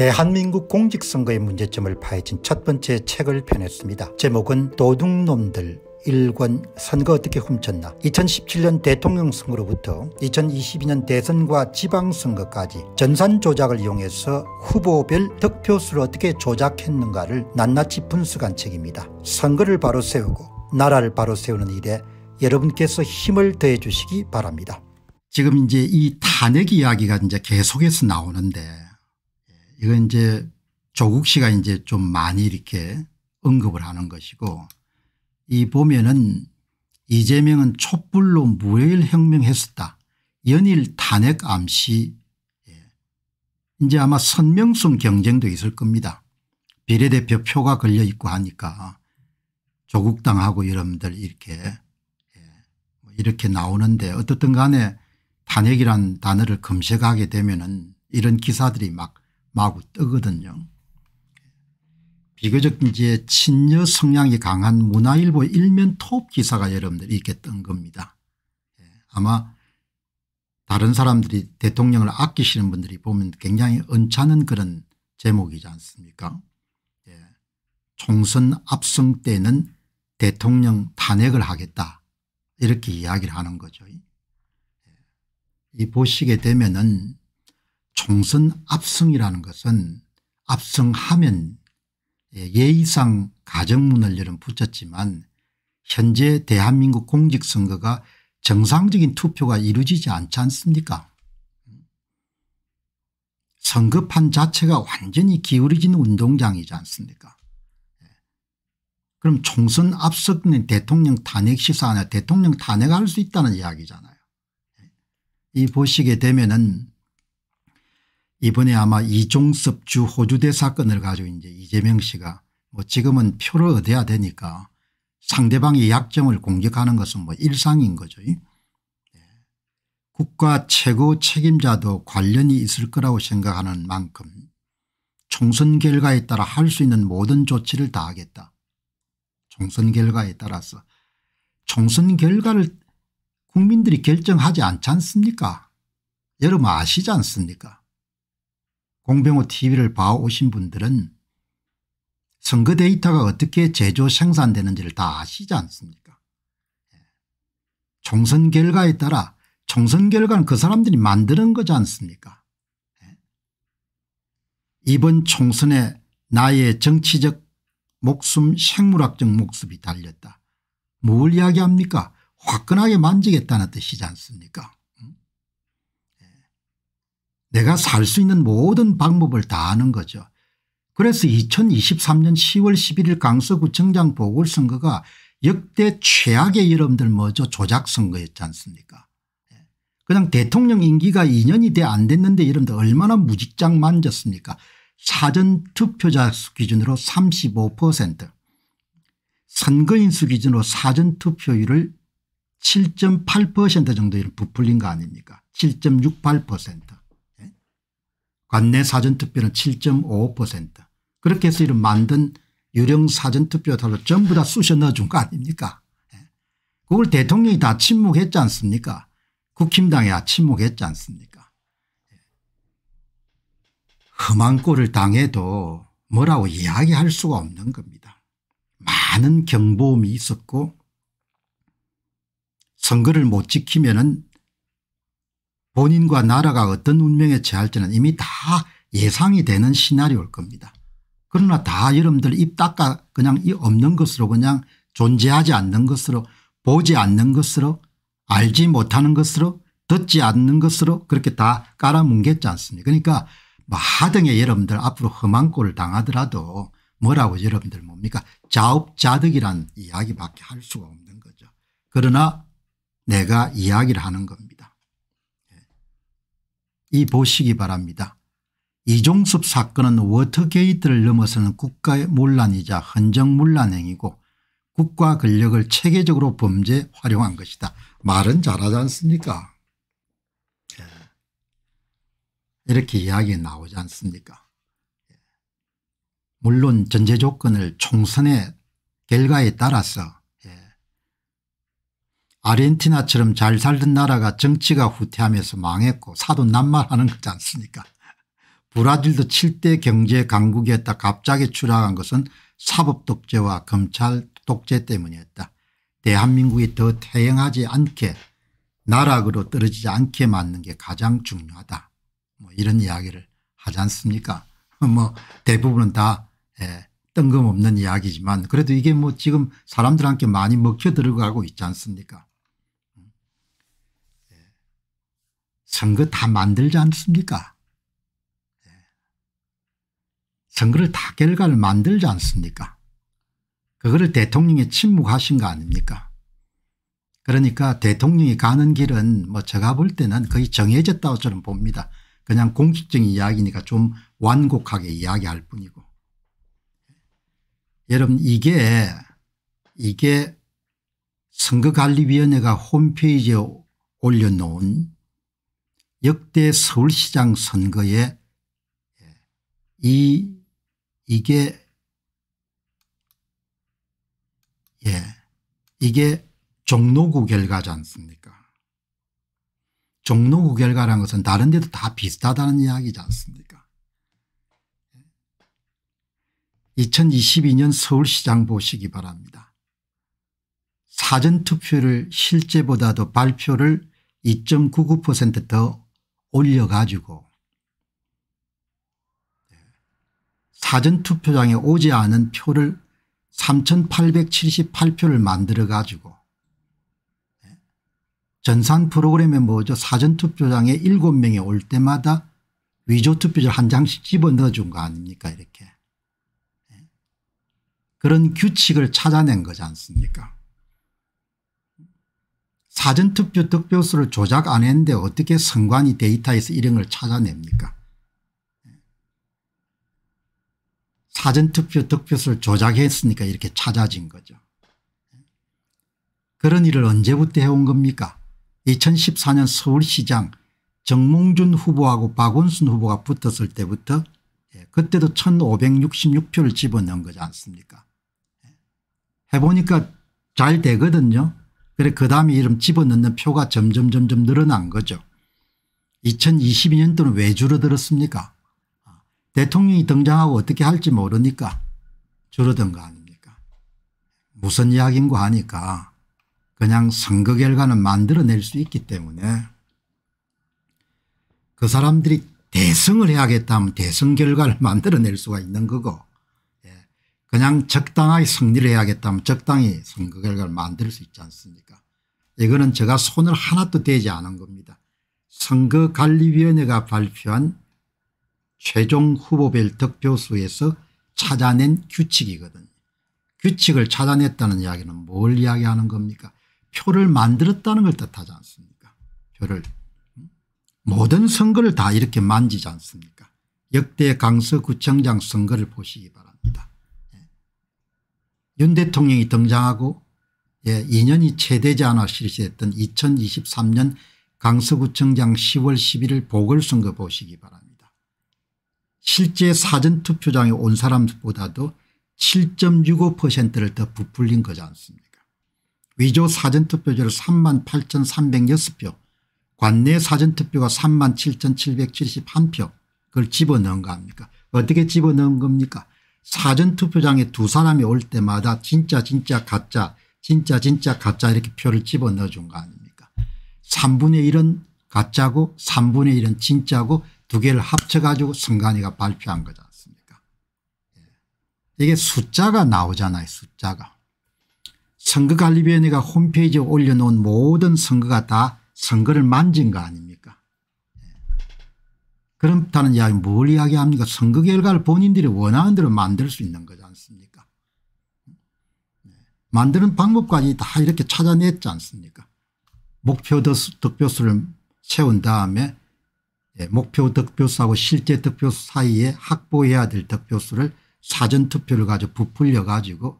대한민국 공직선거의 문제점을 파헤친 첫 번째 책을 펴냈습니다. 제목은 도둑놈들 1권 선거 어떻게 훔쳤나. 2017년 대통령 선거로부터 2022년 대선과 지방선거까지 전산 조작을 이용해서 후보별 득표수를 어떻게 조작했는가를 낱낱이 분석한 책입니다. 선거를 바로 세우고 나라를 바로 세우는 일에 여러분께서 힘을 더해 주시기 바랍니다. 지금 이제 이 탄핵 이야기가 이제 계속해서 나오는데, 이건 이제 조국 씨가 이제 좀 많이 이렇게 언급을 하는 것이고, 이 보면은 이재명은 촛불로 무혈 혁명했었다. 연일 탄핵 암시. 이제 아마 선명성 경쟁도 있을 겁니다. 비례대표 표가 걸려 있고 하니까 조국당하고 여러분들 이렇게 나오는데, 어떻든 간에 탄핵이란 단어를 검색하게 되면은 이런 기사들이 막 마구 뜨거든요. 비교적 이제 친여 성향이 강한 문화일보 일면 톱 기사가 여러분들이 이렇게 뜬 겁니다. 아마 다른 사람들이 대통령을 아끼시는 분들이 보면 굉장히 언짢은 그런 제목이지 않습니까? 총선 압승 때는 대통령 탄핵을 하겠다 이렇게 이야기를 하는 거죠. 이 보시게 되면은 총선 압승이라는 것은 압승하면 예의상 가정문을 열은 붙였지만 현재 대한민국 공직선거가 정상적인 투표가 이루어지지 않지 않습니까? 선거판 자체가 완전히 기울어진 운동장이지 않습니까? 그럼 총선 앞서는 대통령 탄핵 시사 아니라 대통령 탄핵할 수 있다는 이야기잖아요. 이 보시게 되면은 이번에 아마 이종섭 주 호주대사 건을 가지고 이제 이재명 씨가 뭐 지금은 표를 얻어야 되니까 상대방의 약점을 공격하는 것은 뭐 일상인 거죠. 국가 최고 책임자도 관련이 있을 거라고 생각하는 만큼 총선 결과에 따라 할 수 있는 모든 조치를 다 하겠다. 총선 결과에 따라서 총선 결과를 국민들이 결정하지 않지 않습니까? 여러분 아시지 않습니까? 공병호 TV를 봐오신 분들은 선거 데이터가 어떻게 제조 생산되는지를 다 아시지 않습니까? 총선 결과에 따라 총선 결과는 그 사람들이 만드는 거지 않습니까? 이번 총선에 나의 정치적 목숨 생물학적 목숨이 달렸다. 뭘 이야기합니까? 화끈하게 만지겠다는 뜻이지 않습니까? 내가 살 수 있는 모든 방법을 다 아는 거죠. 그래서 2023년 10월 11일 강서구청장 보궐선거가 역대 최악의 여러분들 뭐죠? 조작선거였지 않습니까? 그냥 대통령 임기가 2년이 돼 안 됐는데 여러분들 얼마나 무직장 만졌습니까? 사전투표자 수 기준으로 35%, 선거인 수 기준으로 사전투표율을 7.8% 정도 부풀린 거 아닙니까? 7.68%. 관내 사전투표는 7.55%. 그렇게 해서 이런 만든 유령 사전투표를 전부 다 쑤셔 넣어준 거 아닙니까? 그걸 대통령이 다 침묵했지 않습니까? 국힘당이 다 침묵했지 않습니까? 험한 꼴을 당해도 뭐라고 이야기할 수가 없는 겁니다. 많은 경보음이 있었고, 선거를 못 지키면은 본인과 나라가 어떤 운명에 처할지는 이미 다 예상이 되는 시나리오일 겁니다. 그러나 다 여러분들 입 닦아 그냥 이 없는 것으로, 그냥 존재하지 않는 것으로, 보지 않는 것으로, 알지 못하는 것으로, 듣지 않는 것으로 그렇게 다 깔아뭉갰지 않습니까? 그러니까 뭐 하등의 여러분들 앞으로 험한 꼴을 당하더라도 뭐라고 여러분들 뭡니까? 자업자득이란 이야기밖에 할 수가 없는 거죠. 그러나 내가 이야기를 하는 겁니다. 이 보시기 바랍니다. 이종섭 사건은 워터게이트를 넘어서는 국가의 문란이자 헌정문란행위고 국가 권력을 체계적으로 범죄에 활용한 것이다. 말은 잘하지 않습니까? 이렇게 이야기 나오지 않습니까? 물론 전제 조건을 총선의 결과에 따라서 아르헨티나처럼 잘 살던 나라가 정치가 후퇴하면서 망했고 사도 낱말하는 거지 않습니까? 브라질도 7대 경제 강국이었다 갑자기 추락한 것은 사법 독재와 검찰 독재 때문이었다. 대한민국이 더 퇴행하지 않게 나락으로 떨어지지 않게 막는 게 가장 중요하다. 뭐 이런 이야기를 하지 않습니까? 뭐 대부분은 다 뜬금없는 이야기지만 그래도 이게 뭐 지금 사람들한테 많이 먹혀 들어가고 있지 않습니까? 선거 다 만들지 않습니까? 선거를 다 결과를 만들지 않습니까? 그거를 대통령이 침묵하신 거 아닙니까? 그러니까 대통령이 가는 길은 뭐 제가 볼 때는 거의 정해졌다고 저는 봅니다. 그냥 공식적인 이야기니까 좀 완곡하게 이야기할 뿐이고. 여러분 이게 선거관리위원회가 홈페이지에 올려놓은 역대 서울시장 선거에 이게 종로구 결과지 않습니까? 종로구 결과라는 것은 다른 데도 다 비슷하다는 이야기지 않습니까? 2022년 서울시장 보시기 바랍니다. 사전투표를 실제보다도 발표를 2.99% 더 올려가지고 사전투표장에 오지 않은 표를 3,878표를 만들어가지고 전산 프로그램에 뭐죠? 사전투표장에 7명이 올 때마다 위조투표자 한 장씩 집어넣어준 거 아닙니까? 이렇게. 그런 규칙을 찾아낸 거지 않습니까? 사전투표 득표수를 조작 안 했는데 어떻게 선관위 데이터에서 이런 걸 찾아냅니까? 사전투표 득표수를 조작했으니까 이렇게 찾아진 거죠. 그런 일을 언제부터 해온 겁니까? 2014년 서울시장 정몽준 후보하고 박원순 후보가 붙었을 때부터 그때도 1,566표를 집어넣은 거지 않습니까? 해보니까 잘 되거든요. 그래 그다음에 이름 집어넣는 표가 점점 늘어난 거죠. 2022년도는 왜 줄어들었습니까? 대통령이 등장하고 어떻게 할지 모르니까 줄어든 거 아닙니까? 무슨 이야기인고 하니까 그냥 선거 결과는 만들어낼 수 있기 때문에 그 사람들이 대승을 해야겠다 하면 대승 결과를 만들어낼 수가 있는 거고 그냥 적당하게 승리를 해야겠다 하면 적당히 선거 결과를 만들 수 있지 않습니까? 이거는 제가 손을 하나도 대지 않은 겁니다. 선거관리위원회가 발표한 최종 후보별 득표수에서 찾아낸 규칙이거든요. 규칙을 찾아냈다는 이야기는 뭘 이야기하는 겁니까? 표를 만들었다는 걸 뜻하지 않습니까? 표를. 모든 선거를 다 이렇게 만지지 않습니까? 역대 강서구청장 선거를 보시기 바랍니다. 윤 대통령이 등장하고 2년이 채 되지 않아 실시했던 2023년 강서구청장 10월 11일 보궐선거 보시기 바랍니다. 실제 사전투표장에 온 사람보다도 7.65%를 더 부풀린 거지 않습니까? 위조 사전투표자를 38,306표, 관내 사전투표가 37,771표 그걸 집어넣은 거 아닙니까? 어떻게 집어넣은 겁니까? 사전투표장에 두 사람이 올 때마다 진짜 가짜 이렇게 표를 집어넣어준 거 아닙니까? 3분의 1은 가짜고 3분의 1은 진짜고 두 개를 합쳐가지고 선관위가 발표한 거지 않습니까? 이게 숫자가 나오잖아요. 숫자가. 선거관리위원회가 홈페이지에 올려놓은 모든 선거가 다 선거를 만진 거 아닙니까? 그렇다는 이야기 뭘 이야기합니까? 선거 결과를 본인들이 원하는 대로 만들 수 있는 거지 않습니까? 만드는 방법까지 다 이렇게 찾아냈지 않습니까? 목표 득표수를 채운 다음에 목표 득표수하고 실제 득표수 사이에 확보해야 될 득표수를 사전투표를 가지고 부풀려 가지고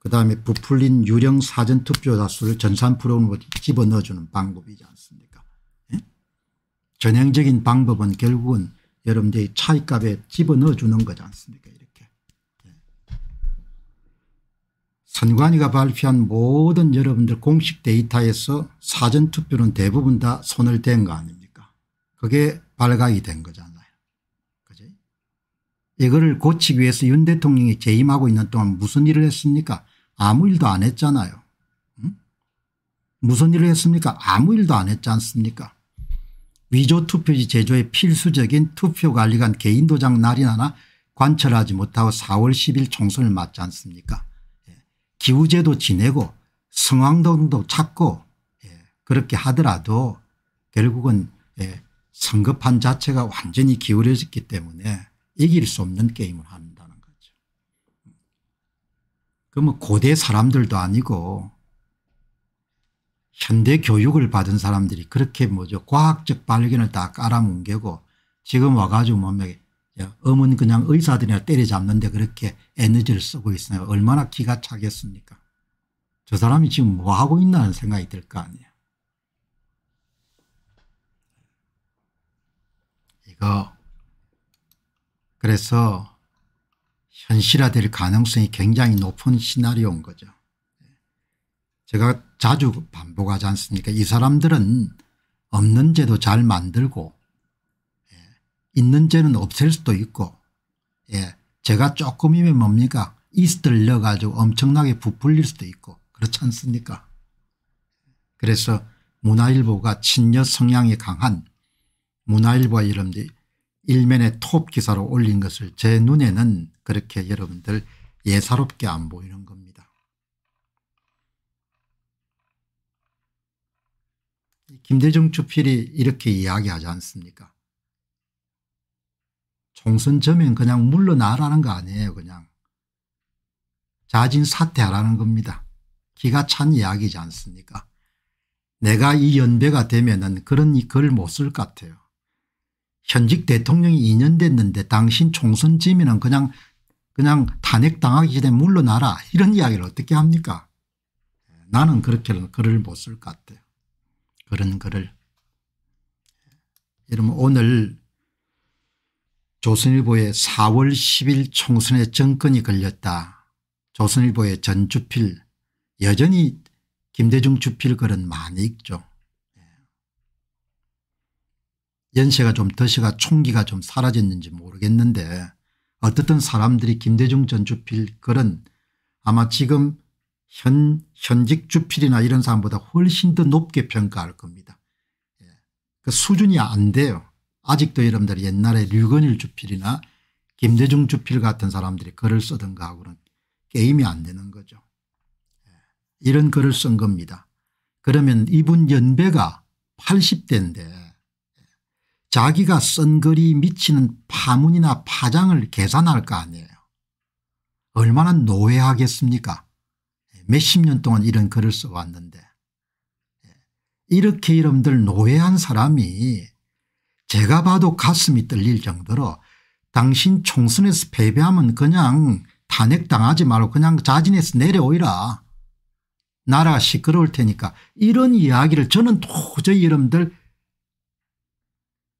그다음에 부풀린 유령 사전투표자 수를 전산 프로그램으로 집어넣어주는 방법이지 않습니까? 예? 전형적인 방법은 결국은 여러분들이 차이값에 집어넣어주는 거지 않습니까? 이렇게. 예. 선관위가 발표한 모든 여러분들 공식 데이터에서 사전투표는 대부분 다 손을 댄 거 아닙니까? 그게 발각이 된 거잖아요. 거죠. 이거를 고치기 위해서 윤 대통령이 재임하고 있는 동안 무슨 일을 했습니까? 아무 일도 안 했잖아요. 응? 무슨 일을 했습니까? 아무 일도 안 했지 않습니까? 위조 투표지 제조의 필수적인 투표관리 간 개인도장 날인 하나 관철하지 못하고 4월 10일 총선을 맞지 않습니까? 예. 기우제도 지내고 성황동도 찾고 예. 그렇게 하더라도 결국은 예. 선거판 자체가 완전히 기울어졌기 때문에 이길 수 없는 게임을 한다는 거죠. 그러면 고대 사람들도 아니고 현대 교육을 받은 사람들이 그렇게 뭐죠. 과학적 발견을 다 깔아뭉개고 지금 와가지고 몸에 엄은 그냥 의사들이나 때려잡는데 그렇게 에너지를 쓰고 있으니까 얼마나 기가 차겠습니까. 저 사람이 지금 뭐 하고 있나 는 생각이 들 거 아니에요. 이거 그래서 현실화될 가능성이 굉장히 높은 시나리오인 거죠. 제가 자주 반복하지 않습니까? 이 사람들은 없는 죄도 잘 만들고 있는 죄는 없앨 수도 있고 제가 조금이면 뭡니까? 이스트를 넣어가지고 엄청나게 부풀릴 수도 있고 그렇지 않습니까? 그래서 문화일보가 친여 성향이 강한 문화일보와 여러분들 일면에 톱 기사로 올린 것을 제 눈에는 그렇게 여러분들 예사롭게 안 보이는 겁니다. 김대중 주필이 이렇게 이야기하지 않습니까? 총선 전면 그냥 물러나라는 거 아니에요. 그냥 자진 사퇴하라는 겁니다. 기가 찬 이야기지 않습니까? 내가 이 연배가 되면은 그런 이 글 못 쓸 것 같아요. 현직 대통령이 2년 됐는데 당신 총선 지면은 그냥 탄핵당하기 전에 물러나라 이런 이야기를 어떻게 합니까? 나는 그렇게는 글을 못 쓸 것 같아요. 그런 글을. 여러분 오늘 조선일보의 4월 10일 총선에 정권이 걸렸다. 조선일보의 전주필 여전히 김대중 주필 글은 많이 읽죠. 연세가 좀 더시가 총기가 좀 사라졌는지 모르겠는데 어떻든 사람들이 김대중 전 주필 글은 아마 지금 현직 주필이나 이런 사람보다 훨씬 더 높게 평가할 겁니다. 예. 그 수준이 안 돼요. 아직도 여러분들이 옛날에 류건일 주필이나 김대중 주필 같은 사람들이 글을 쓰던가 하고는 게임이 안 되는 거죠. 예. 이런 글을 쓴 겁니다. 그러면 이분 연배가 80대인데 자기가 쓴 글이 미치는 파문이나 파장을 계산할 거 아니에요. 얼마나 노회하겠습니까? 몇십 년 동안 이런 글을 써왔는데. 이렇게 여러분들 노회한 사람이 제가 봐도 가슴이 떨릴 정도로 당신 총선에서 패배하면 그냥 탄핵당하지 말고 그냥 자진해서 내려오이라. 나라가 시끄러울 테니까. 이런 이야기를 저는 도저히 여러분들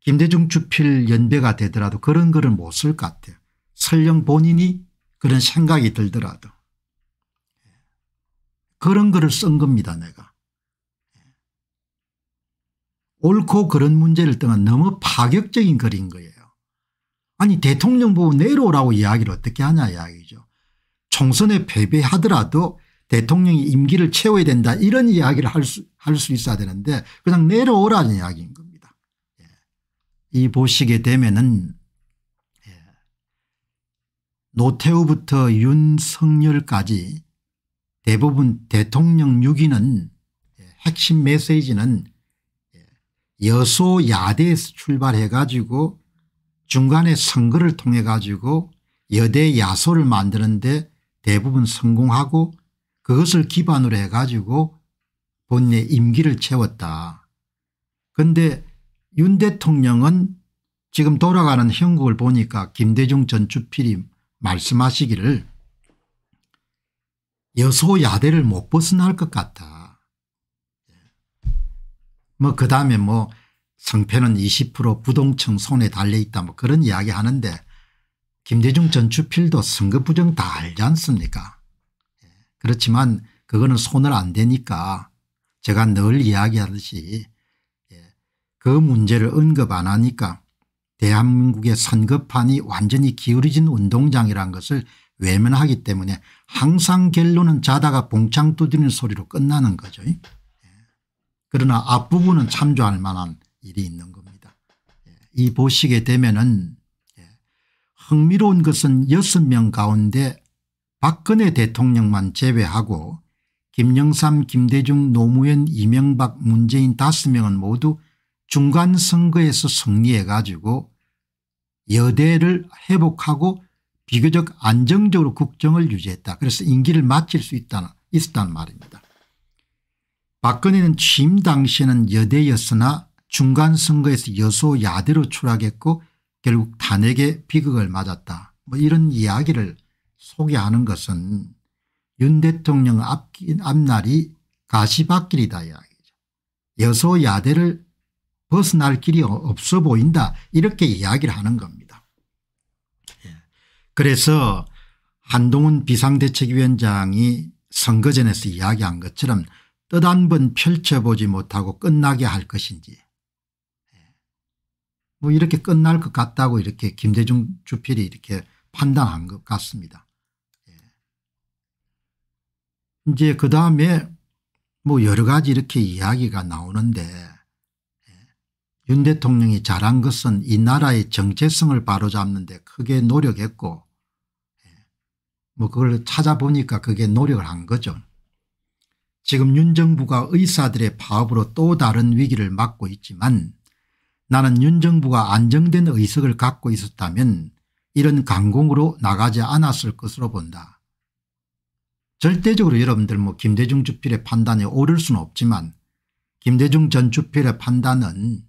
김대중 주필 연배가 되더라도 그런 글을 못 쓸 것 같아요. 설령 본인이 그런 생각이 들더라도. 그런 글을 쓴 겁니다. 내가. 옳고 그런 문제를 떠난 너무 파격적인 글인 거예요. 아니 대통령 보고 내려오라고 이야기를 어떻게 하냐 이야기죠. 총선에 패배하더라도 대통령이 임기를 채워야 된다 이런 이야기를 할 수 있어야 되는데 그냥 내려오라는 이야기인 겁니다. 이 보시게 되면은 노태우부터 윤석열까지 대부분 대통령 유기는 핵심 메시지는 여소야대에서 출발해 가지고 중간에 선거를 통해 가지고 여대야소를 만드는데 대부분 성공하고 그것을 기반으로 해 가지고 본인의 임기를 채웠다. 그런데 윤 대통령은 지금 돌아가는 형국을 보니까 김대중 전 주필이 말씀하시기를 여소야대를 못 벗어날 것 같다. 뭐 그다음에 뭐 성패는 20% 부동층 손에 달려있다 뭐 그런 이야기 하는데 김대중 전 주필도 선거 부정 다 알지 않습니까? 그렇지만 그거는 손을 안 대니까 제가 늘 이야기하듯이 그 문제를 언급 안 하니까 대한민국의 선거판이 완전히 기울어진 운동장이란 것을 외면하기 때문에 항상 결론은 자다가 봉창 두드리는 소리로 끝나는 거죠. 그러나 앞부분은 참조할 만한 일이 있는 겁니다. 이 보시게 되면은 흥미로운 것은 6명 가운데 박근혜 대통령만 제외하고 김영삼, 김대중, 노무현, 이명박, 문재인 5명은 모두 중간 선거에서 승리해 가지고 여대를 회복하고 비교적 안정적으로 국정을 유지했다. 그래서 임기를 마칠 수 있었다는 말입니다. 박근혜는 취임 당시에는 여대였으나 중간 선거에서 여소야대로 추락했고 결국 탄핵의 비극을 맞았다. 뭐 이런 이야기를 소개하는 것은 윤 대통령 앞날이 가시밭길이다 이야기죠. 여소야대를 벗어날 길이 없어 보인다 이렇게 이야기를 하는 겁니다. 그래서 한동훈 비상대책위원장이 선거전에서 이야기한 것처럼 뜻 한 번 펼쳐보지 못하고 끝나게 할 것인지 뭐 이렇게 끝날 것 같다고 이렇게 김대중 주필이 이렇게 판단한 것 같습니다. 이제 그 다음에 뭐 여러 가지 이렇게 이야기가 나오는데 윤 대통령이 잘한 것은 이 나라의 정체성을 바로잡는 데 크게 노력했고 뭐 그걸 찾아보니까 그게 노력을 한 거죠. 지금 윤 정부가 의사들의 파업으로 또 다른 위기를 맞고 있지만 나는 윤 정부가 안정된 의석을 갖고 있었다면 이런 강공으로 나가지 않았을 것으로 본다. 절대적으로 여러분들 뭐 김대중 주필의 판단에 오를 수는 없지만 김대중 전 주필의 판단은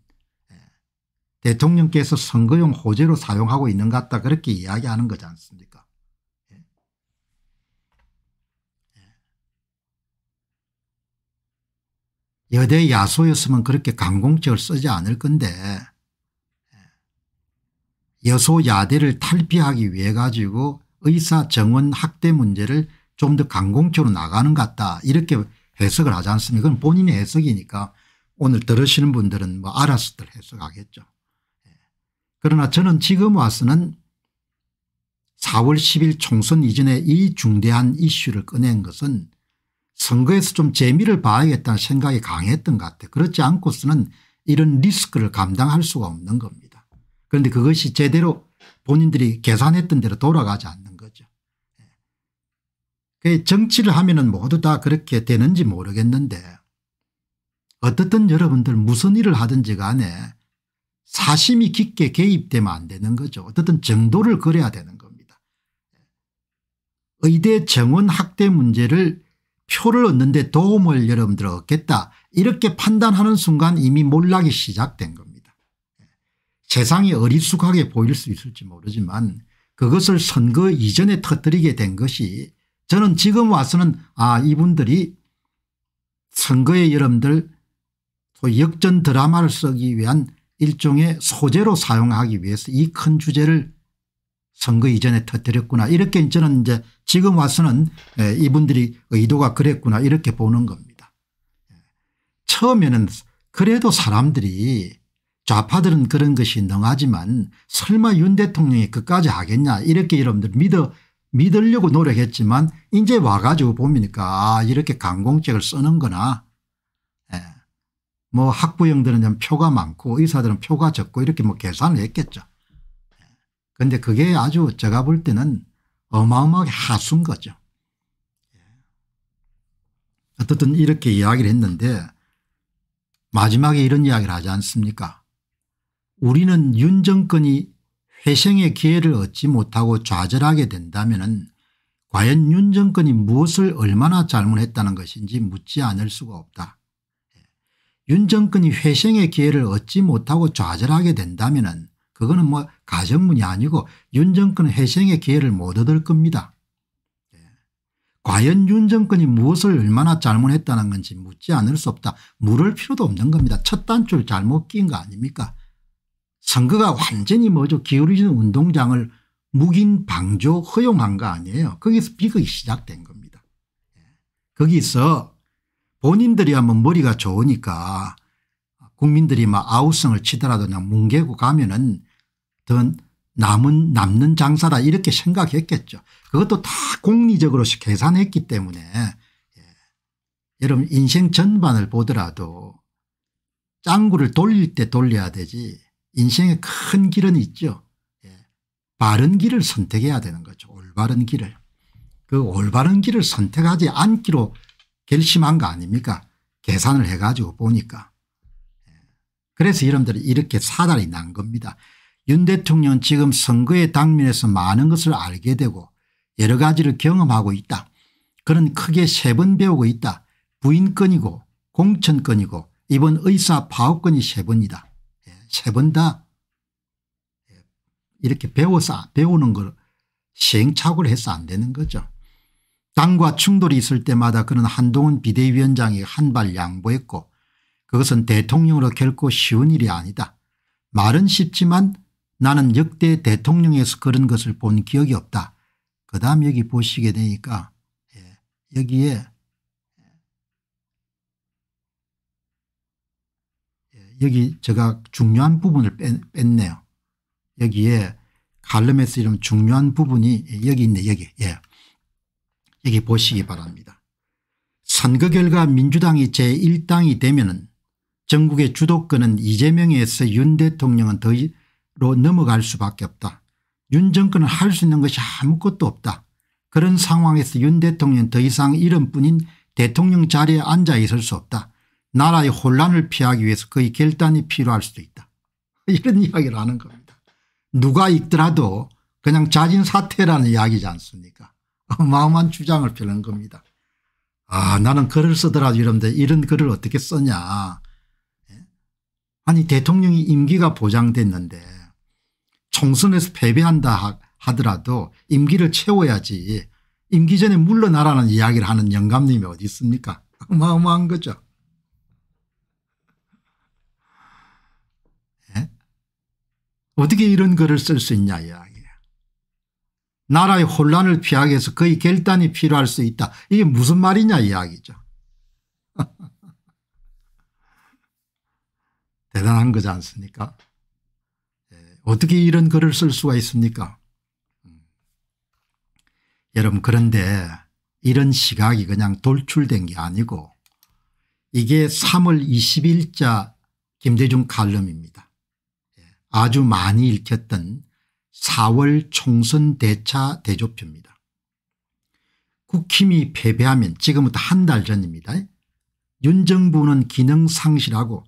대통령께서 선거용 호재로 사용하고 있는 것 같다 그렇게 이야기하는 거지 않습니까? 여대 야소였으면 그렇게 강공책을 쓰지 않을 건데 여소야대를 탈피하기 위해 가지고 의사 정원 학대 문제를 좀 더 강공적으로 나가는 것 같다 이렇게 해석을 하지 않습니까? 그건 본인의 해석이니까 오늘 들으시는 분들은 뭐 알았을 해석하겠죠. 그러나 저는 지금 와서는 4월 10일 총선 이전에 이 중대한 이슈를 꺼낸 것은 선거에서 좀 재미를 봐야겠다는 생각이 강했던 것 같아요. 그렇지 않고서는 이런 리스크를 감당할 수가 없는 겁니다. 그런데 그것이 제대로 본인들이 계산했던 대로 돌아가지 않는 거죠. 정치를 하면은 모두 다 그렇게 되는지 모르겠는데 어떻든 여러분들 무슨 일을 하든지 간에 사심이 깊게 개입되면 안 되는 거죠. 어떻든 정도를 그려야 되는 겁니다. 의대 정원 학대 문제를 표를 얻는데 도움을 여러분들 얻겠다 이렇게 판단하는 순간 이미 몰락이 시작된 겁니다. 세상이 어리숙하게 보일 수 있을지 모르지만 그것을 선거 이전에 터뜨리게 된 것이 저는 지금 와서는 아 이분들이 선거에 여러분들 역전 드라마를 쓰기 위한 일종의 소재로 사용하기 위해서 이 큰 주제를 선거 이전에 터뜨렸구나 이렇게 저는 이제 지금 와서는 이분들이 의도가 그랬구나 이렇게 보는 겁니다. 처음에는 그래도 사람들이 좌파들은 그런 것이 능하지만 설마 윤 대통령이 그까지 하겠냐 이렇게 여러분들 믿으려고 노력했지만 이제 와가지고 보니까 아 이렇게 강공책을 쓰는 거나 뭐 학부형들은 좀 표가 많고 의사들은 표가 적고 이렇게 뭐 계산을 했겠죠. 근데 그게 아주 제가 볼 때는 어마어마하게 하수인 거죠. 어쨌든 이렇게 이야기를 했는데 마지막에 이런 이야기를 하지 않습니까? 우리는 윤 정권이 회생의 기회를 얻지 못하고 좌절하게 된다면은 과연 윤 정권이 무엇을 얼마나 잘못했다는 것인지 묻지 않을 수가 없다. 윤 정권이 회생의 기회를 얻지 못하고 좌절하게 된다면은 그거는 뭐 가정문이 아니고 윤 정권은 회생의 기회를 못 얻을 겁니다. 과연 윤 정권이 무엇을 얼마나 잘못했다는 건지 묻지 않을 수 없다. 물을 필요도 없는 겁니다. 첫 단추를 잘못 낀 거 아닙니까? 선거가 완전히 뭐죠? 기울어진 운동장을 묵인 방조 허용한 거 아니에요. 거기서 비극이 시작된 겁니다. 거기서 본인들이 한번 머리가 좋으니까 국민들이 막 아우성을 치더라도 그냥 뭉개고 가면은 남는 장사다 이렇게 생각했겠죠. 그것도 다 공리적으로 계산했기 때문에 여러분 인생 전반을 보더라도 짱구를 돌릴 때 돌려야 되지 인생의 큰 길은 있죠. 바른 길을 선택해야 되는 거죠. 올바른 길을. 그 올바른 길을 선택하지 않기로 결심한 거 아닙니까? 계산을 해가지고 보니까. 그래서 여러분들이 이렇게 사달이 난 겁니다. 윤 대통령은 지금 선거의 당면에서 많은 것을 알게 되고 여러 가지를 경험하고 있다. 그는 크게 세 번 배우고 있다. 부인권이고 공천권이고 이번 의사파업권이 세 번이다. 세 번 다 이렇게 배우는 걸 시행착오를 해서 안 되는 거죠. 당과 충돌이 있을 때마다 그는 한동훈 비대위원장이 한 발 양보했고 그것은 대통령으로 결코 쉬운 일이 아니다. 말은 쉽지만 나는 역대 대통령에서 그런 것을 본 기억이 없다. 그다음 여기 보시게 되니까 여기 제가 중요한 부분을 뺐네요. 여기에 칼럼에서 이런 중요한 부분이 여기 있네. 여기 보시기 바랍니다. 선거 결과 민주당이 제1당이 되면은 전국의 주도권은 이재명에서 윤 대통령은 더로 넘어갈 수밖에 없다. 윤 정권은 할 수 있는 것이 아무것도 없다. 그런 상황에서 윤 대통령은 더 이상 이름뿐인 대통령 자리에 앉아 있을 수 없다. 나라의 혼란을 피하기 위해서 그의 결단이 필요할 수도 있다. 이런 이야기를 하는 겁니다. 누가 읽더라도 그냥 자진사퇴라는 이야기지 않습니까? 어마어마한 주장을 펴는 겁니다. 아, 나는 글을 쓰더라도 여러분들 이런 글을 어떻게 쓰냐. 아니 대통령이 임기가 보장됐는데 총선에서 패배한다 하더라도 임기를 채워야지 임기 전에 물러나라는 이야기를 하는 영감님이 어디 있습니까? 어마어마한 거죠. 예? 어떻게 이런 글을 쓸 수 있냐 이야기예요. 나라의 혼란을 피하기 위해서 거의 결단이 필요할 수 있다. 이게 무슨 말이냐 이야기죠. 대단한 거지 않습니까? 어떻게 이런 글을 쓸 수가 있습니까? 여러분 그런데 이런 시각이 그냥 돌출된 게 아니고 이게 3월 20일자 김대중 칼럼입니다. 아주 많이 읽혔던 4월 총선 대차 대조표입니다. 국힘이 패배하면 지금부터 한 달 전입니다. 윤 정부는 기능 상실하고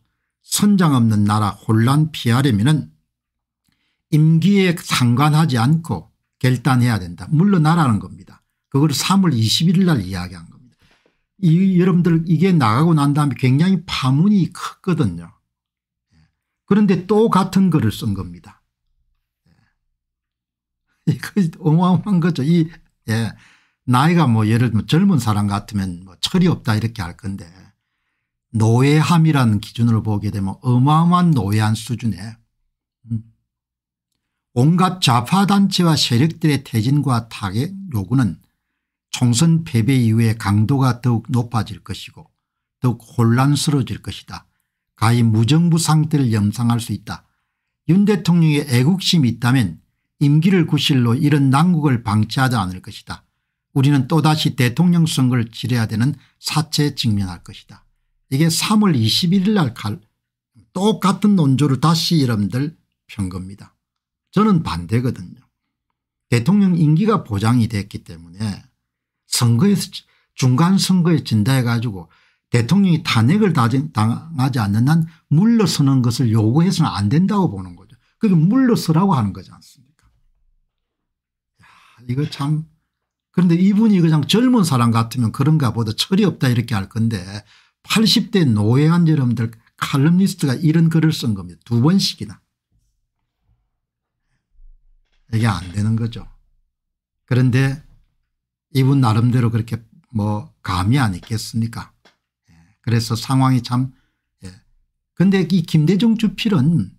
선장 없는 나라 혼란 피하려면 임기에 상관하지 않고 결단해야 된다. 물러나라는 겁니다. 그걸 3월 20일 날 이야기한 겁니다. 여러분들 이게 나가고 난 다음에 굉장히 파문이 컸거든요. 그런데 또 같은 글을 쓴 겁니다. 이거 어마어마한 거죠. 나이가 뭐 예를 들면 젊은 사람 같으면 뭐 철이 없다 이렇게 할 건데 노예함이라는 기준으로 보게 되면 어마어마한 노예한 수준에 온갖 좌파단체와 세력들의 퇴진과 타격 요구는 총선 패배 이후에 강도가 더욱 높아질 것이고 더욱 혼란스러워질 것이다. 가히 무정부 상태를 염상할 수 있다. 윤 대통령의 애국심이 있다면 임기를 구실로 이런 난국을 방치하지 않을 것이다. 우리는 또다시 대통령 선거를 치러야 되는 사체에 직면할 것이다. 이게 3월 21일 날 똑같은 논조를 다시 여러분들 편 겁니다. 저는 반대거든요. 대통령 임기가 보장이 됐기 때문에 선거에서 중간선거에 진다해가지고 대통령이 탄핵을 당하지 않는 한 물러서는 것을 요구해서는 안 된다고 보는 거죠. 그게 물러서라고 하는 거지 않습니까? 야, 이거 참. 그런데 이분이 그냥 젊은 사람 같으면 그런가 보다 철이 없다 이렇게 할 건데 80대 노예한 여러분들 칼럼니스트가 이런 글을 쓴 겁니다. 두 번씩이나. 이게 안 되는 거죠. 그런데 이분 나름대로 그렇게 뭐 감이 안 있겠습니까? 그래서 상황이 참. 그런데 이 김대중 주필은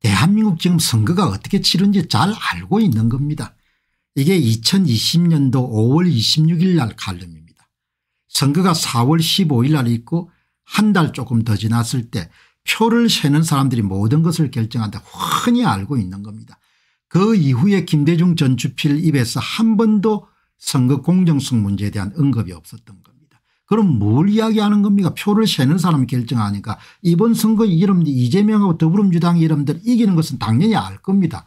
대한민국 지금 선거가 어떻게 치른지 잘 알고 있는 겁니다. 이게 2020년도 5월 26일 날 칼럼입니다. 선거가 4월 15일 날 있고 한 달 조금 더 지났을 때 표를 세는 사람들이 모든 것을 결정한다 흔히 알고 있는 겁니다. 그 이후에 김대중 전 주필 입에서 한 번도 선거 공정성 문제에 대한 언급이 없었던 겁니다. 그럼 뭘 이야기하는 겁니까? 표를 세는 사람이 결정하니까 이번 선거 이름들 이재명하고 더불어민주당 이름들 이기는 것은 당연히 알 겁니다.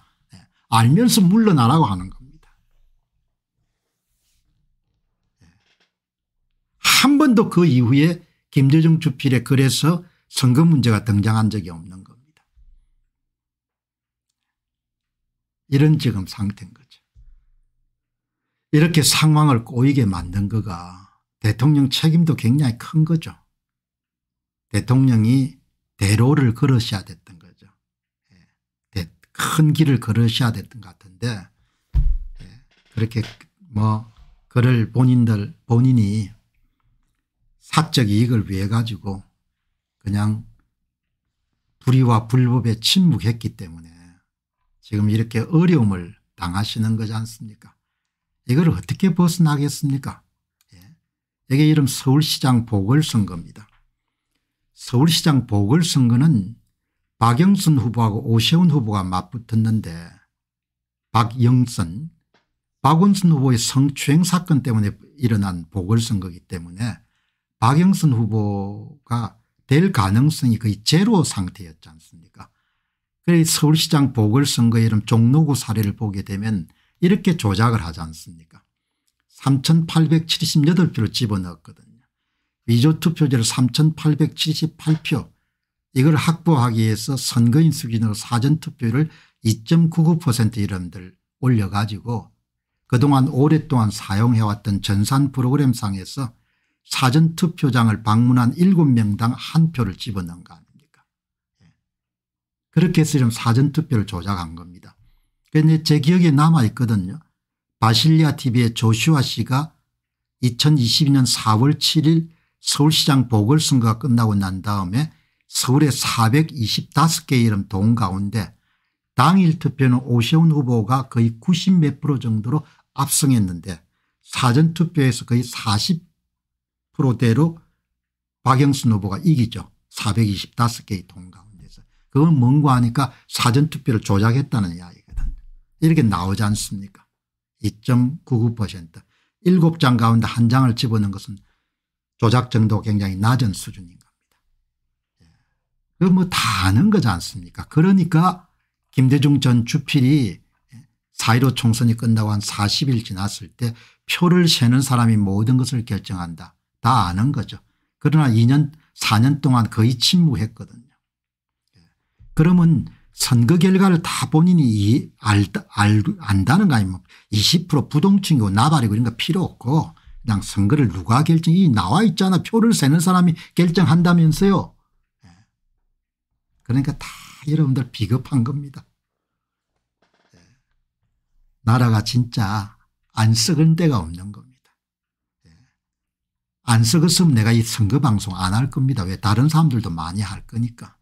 알면서 물러나라고 하는 겁니다. 한 번도 그 이후에 김대중 주필에 그래서 선거 문제가 등장한 적이 없는 겁니다. 이런 지금 상태인 거죠. 이렇게 상황을 꼬이게 만든 거가 대통령 책임도 굉장히 큰 거죠. 대통령이 대로를 걸으셔야 됐던 거죠. 큰 길을 걸으셔야 됐던 것 같은데 그렇게 뭐 그를 본인이 사적 이익을 위해 가지고 그냥 불의와 불법에 침묵했기 때문에 지금 이렇게 어려움을 당하시는 거지 않습니까? 이걸 어떻게 벗어나겠습니까? 이게 이름 서울시장 보궐선거입니다. 서울시장 보궐선거는 박영선 후보하고 오세훈 후보가 맞붙었는데 박영선, 박원순 후보의 성추행 사건 때문에 일어난 보궐선거이기 때문에 박영선 후보가 될 가능성이 거의 제로 상태였지 않습니까? 그래서 서울시장 보궐선거의 이런 종로구 사례를 보게 되면 이렇게 조작을 하지 않습니까? 3,878표를 집어넣었거든요. 위조투표제를 3,878표 이걸 확보하기 위해서 선거인 수준으로 사전투표를 2.99% 이름들 올려가지고 그동안 오랫동안 사용해왔던 전산 프로그램상에서 사전투표장을 방문한 7명당 1표를 집어넣은 거 아닙니까? 그렇게 해서 이런 사전투표를 조작한 겁니다. 그런데 제 기억에 남아있거든요. 바실리아 TV의 조슈아 씨가 2022년 4월 7일 서울시장 보궐선거가 끝나고 난 다음에 서울의 425개의 이름 동 가운데 당일 투표는 오세훈 후보가 거의 90몇 프로 정도로 압승했는데 사전투표에서 거의 40%대로 박영순 후보가 이기죠. 425개의 동 가운데서. 그건 뭔가 하니까 사전투표를 조작했다는 이야기거든요. 이렇게 나오지 않습니까? 2.99% 7장 가운데 1장을 집어넣은 것은 조작 정도가 굉장히 낮은 수준인 겁니다. 그거 뭐 다 아는 거지 않습니까? 그러니까 김대중 전 주필이 4.15 총선이 끝나고 한 40일 지났을 때 표를 세는 사람이 모든 것을 결정한다. 다 아는 거죠. 그러나 2년 4년 동안 거의 침묵했거든요. 그러면 선거 결과를 다 본인이 안다는 거 아니면 20% 부동층이고 나발이고 이런 거 필요 없고 그냥 선거를 누가 결정이 나와 있잖아. 표를 세는 사람이 결정한다면서요. 그러니까 다 여러분들 비겁한 겁니다. 나라가 진짜 안 썩은 데가 없는 겁니다. 안 썩었으면 내가 이 선거 방송 안 할 겁니다. 왜 다른 사람들도 많이 할 거니까.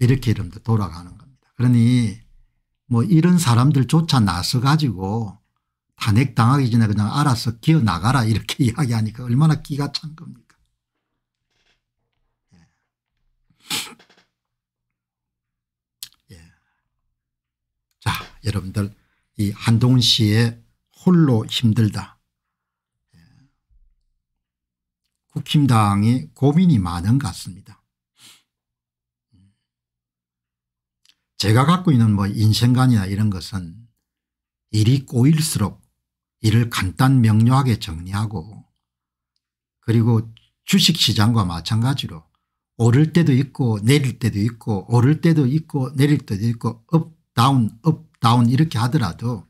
이렇게 이러면 돌아가는 겁니다. 그러니 뭐 이런 사람들조차 나서 가지고 탄핵당하기 전에 그냥 알아서 기어 나가라 이렇게 이야기하니까 얼마나 기가 찬 겁니까? 예. 자, 여러분들 이 한동훈 씨의 홀로 힘들다. 예. 국힘당이 고민이 많은 것 같습니다. 제가 갖고 있는 뭐 인생관이나 이런 것은 일이 꼬일수록 일을 간단 명료하게 정리하고 그리고 주식시장과 마찬가지로 오를 때도 있고 내릴 때도 있고 오를 때도 있고 내릴 때도 있고 업 다운 이렇게 하더라도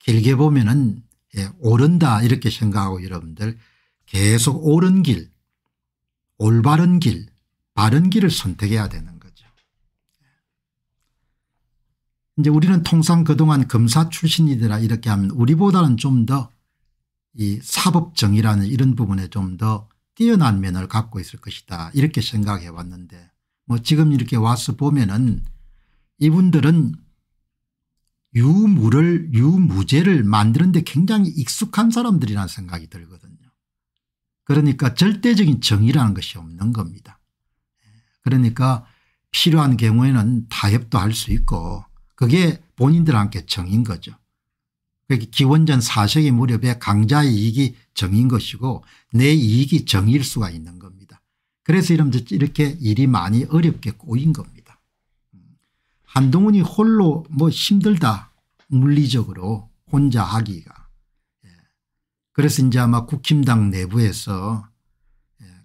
길게 보면은 오른다 이렇게 생각하고 여러분들 계속 옳은 길 올바른 길 바른 길을 선택해야 되는 거예요. 이제 우리는 통상 그동안 검사 출신이더라 이렇게 하면 우리보다는 좀 더 이 사법정의라는 이런 부분에 좀 더 뛰어난 면을 갖고 있을 것이다 이렇게 생각해 왔는데 뭐 지금 이렇게 와서 보면은 이분들은 유무죄를 만드는데 굉장히 익숙한 사람들이라는 생각이 들거든요. 그러니까 절대적인 정의라는 것이 없는 겁니다. 그러니까 필요한 경우에는 타협도 할 수 있고 그게 본인들한테 정인 거죠. 기원전 4세기 무렵에 강자의 이익이 정인 것이고 내 이익이 정일 수가 있는 겁니다. 그래서 이렇게 일이 많이 어렵게 꼬인 겁니다. 한동훈이 홀로 뭐 힘들다 물리적으로 혼자 하기가. 그래서 이제 아마 국힘당 내부에서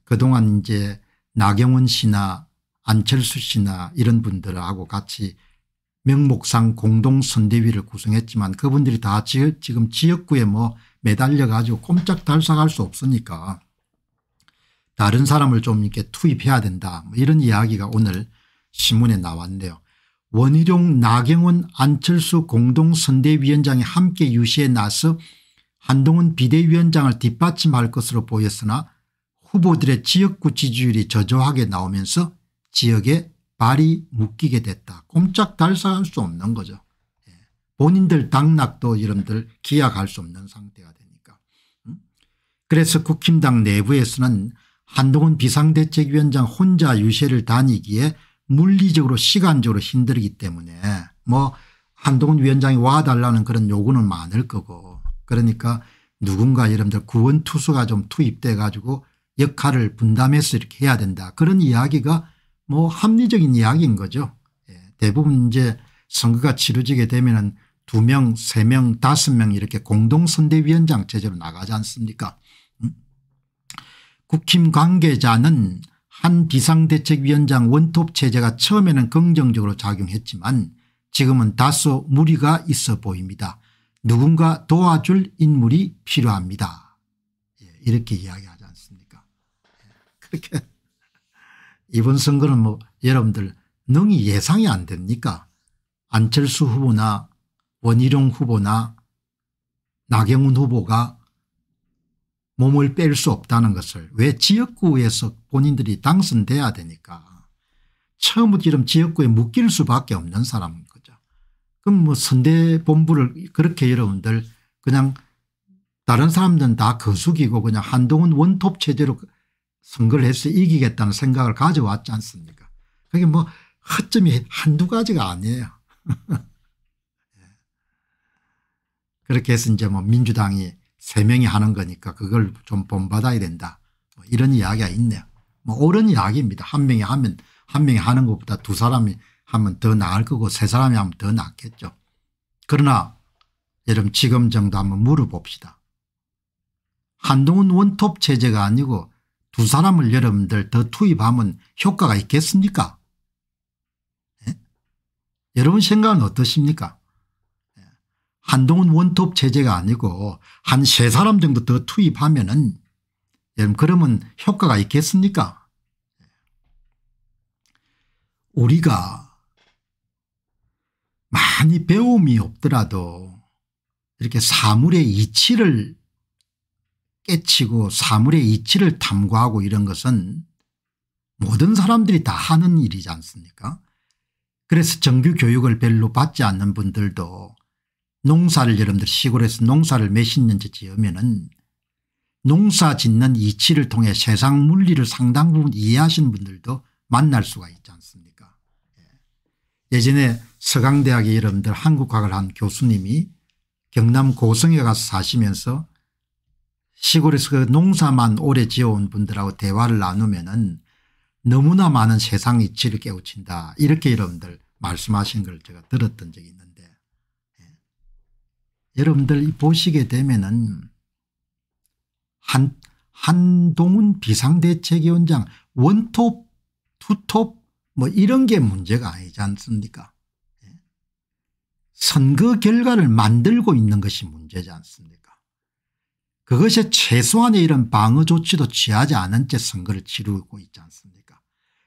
그동안 이제 나경원 씨나 안철수 씨나 이런 분들하고 같이 명목상 공동선대위를 구성했지만 그분들이 다 지금 지역구에 뭐 매달려 가지고 꼼짝달싹할 수 없으니까 다른 사람을 좀 이렇게 투입해야 된다 뭐 이런 이야기가 오늘 신문에 나왔네요. 원희룡 나경원 안철수 공동선대위원장이 함께 유시에 나서 한동훈 비대위원장을 뒷받침할 것으로 보였으나 후보들의 지역구 지지율이 저조하게 나오면서 지역에 발이 묶이게 됐다. 꼼짝달싹할 수 없는 거죠. 본인들 당락도 여러분들 기약할 수 없는 상태가 되니까. 그래서 국힘당 내부에서는 한동훈 비상대책위원장 혼자 유세를 다니기에 물리적으로 시간적으로 힘들기 때문에 뭐 한동훈 위원장이 와달라는 그런 요구는 많을 거고 그러니까 누군가 여러분들 구원투수가 좀 투입돼 가지고 역할을 분담해서 이렇게 해야 된다. 그런 이야기가 뭐 합리적인 이야기인 거죠. 대부분 이제 선거가 치러지게 되면은 2명, 3명, 5명 이렇게 공동선대위원장 체제로 나가지 않습니까? 국힘 관계자는 한 비상대책위원장 원톱 체제가 처음에는 긍정적으로 작용했지만 지금은 다소 무리가 있어 보입니다. 누군가 도와줄 인물이 필요합니다. 이렇게 이야기하지 않습니까? 그렇게. 이번 선거는 뭐 여러분들 능히 예상이 안 됩니까? 안철수 후보나 원희룡 후보나 나경원 후보가 몸을 뺄 수 없다는 것을 왜 지역구에서 본인들이 당선돼야 되니까 처음부터 이런 지역구에 묶일 수밖에 없는 사람인 거죠. 그럼 뭐 선대본부를 그렇게 여러분들 그냥 다른 사람들은 다 거수기고 그냥 한동훈 원톱 체제로 선거를 해서 이기겠다는 생각을 가져왔지 않습니까? 그게 뭐 허점이 한두 가지가 아니에요. 그렇게 해서 이제 뭐 민주당이 3명이 하는 거니까 그걸 좀 본받아야 된다. 뭐 이런 이야기가 있네요. 뭐 옳은 이야기입니다. 한 명이 하는 것보다 2사람이 하면 더 나을 거고 3사람이 하면 더 낫겠죠. 그러나 여러분 지금 정도 한번 물어봅시다. 한동훈 원톱 체제가 아니고 2사람을 여러분들 더 투입하면 효과가 있겠습니까? 예? 여러분 생각은 어떠십니까? 예. 한동훈 원톱 체제가 아니고 한 3사람 정도 더 투입하면은 여러분 그러면 효과가 있겠습니까? 예. 우리가 많이 배움이 없더라도 이렇게 사물의 이치를 깨치고 사물의 이치를 탐구하고 이런 것은 모든 사람들이 다 하는 일이지 않습니까? 그래서 정규 교육을 별로 받지 않는 분들도 농사를 여러분들 시골에서 농사를 몇십 년째 지으면은 농사 짓는 이치를 통해 세상 물리를 상당 부분 이해하신 분들도 만날 수가 있지 않습니까? 예전에 서강대학의 여러분들 한국학을 한 교수님이 경남 고성에 가서 사시면서 시골에서 그 농사만 오래 지어온 분들하고 대화를 나누면은 너무나 많은 세상 이치를 깨우친다. 이렇게 여러분들 말씀하신 걸 제가 들었던 적이 있는데 예. 여러분들 보시게 되면은 한동훈 비상대책위원장 원톱, 투톱 뭐 이런 게 문제가 아니지 않습니까? 예. 선거 결과를 만들고 있는 것이 문제지 않습니까? 그것에 최소한의 이런 방어 조치도 취하지 않은 채 선거를 치르고 있지 않습니까?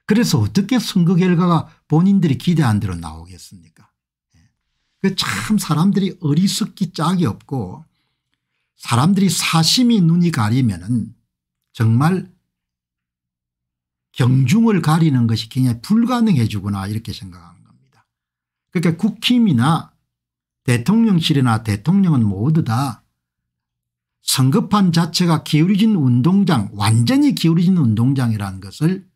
그래서 어떻게 선거 결과가 본인들이 기대한 대로 나오겠습니까? 예. 참 사람들이 어리석기 짝이 없고 사람들이 사심이 눈이 가리면은 정말 경중을 가리는 것이 굉장히 불가능해지구나 이렇게 생각하는 겁니다. 그러니까 국힘이나 대통령실이나 대통령은 모두 다 성급함 자체가 기울어진 운동장, 완전히 기울어진 운동장이라는 것을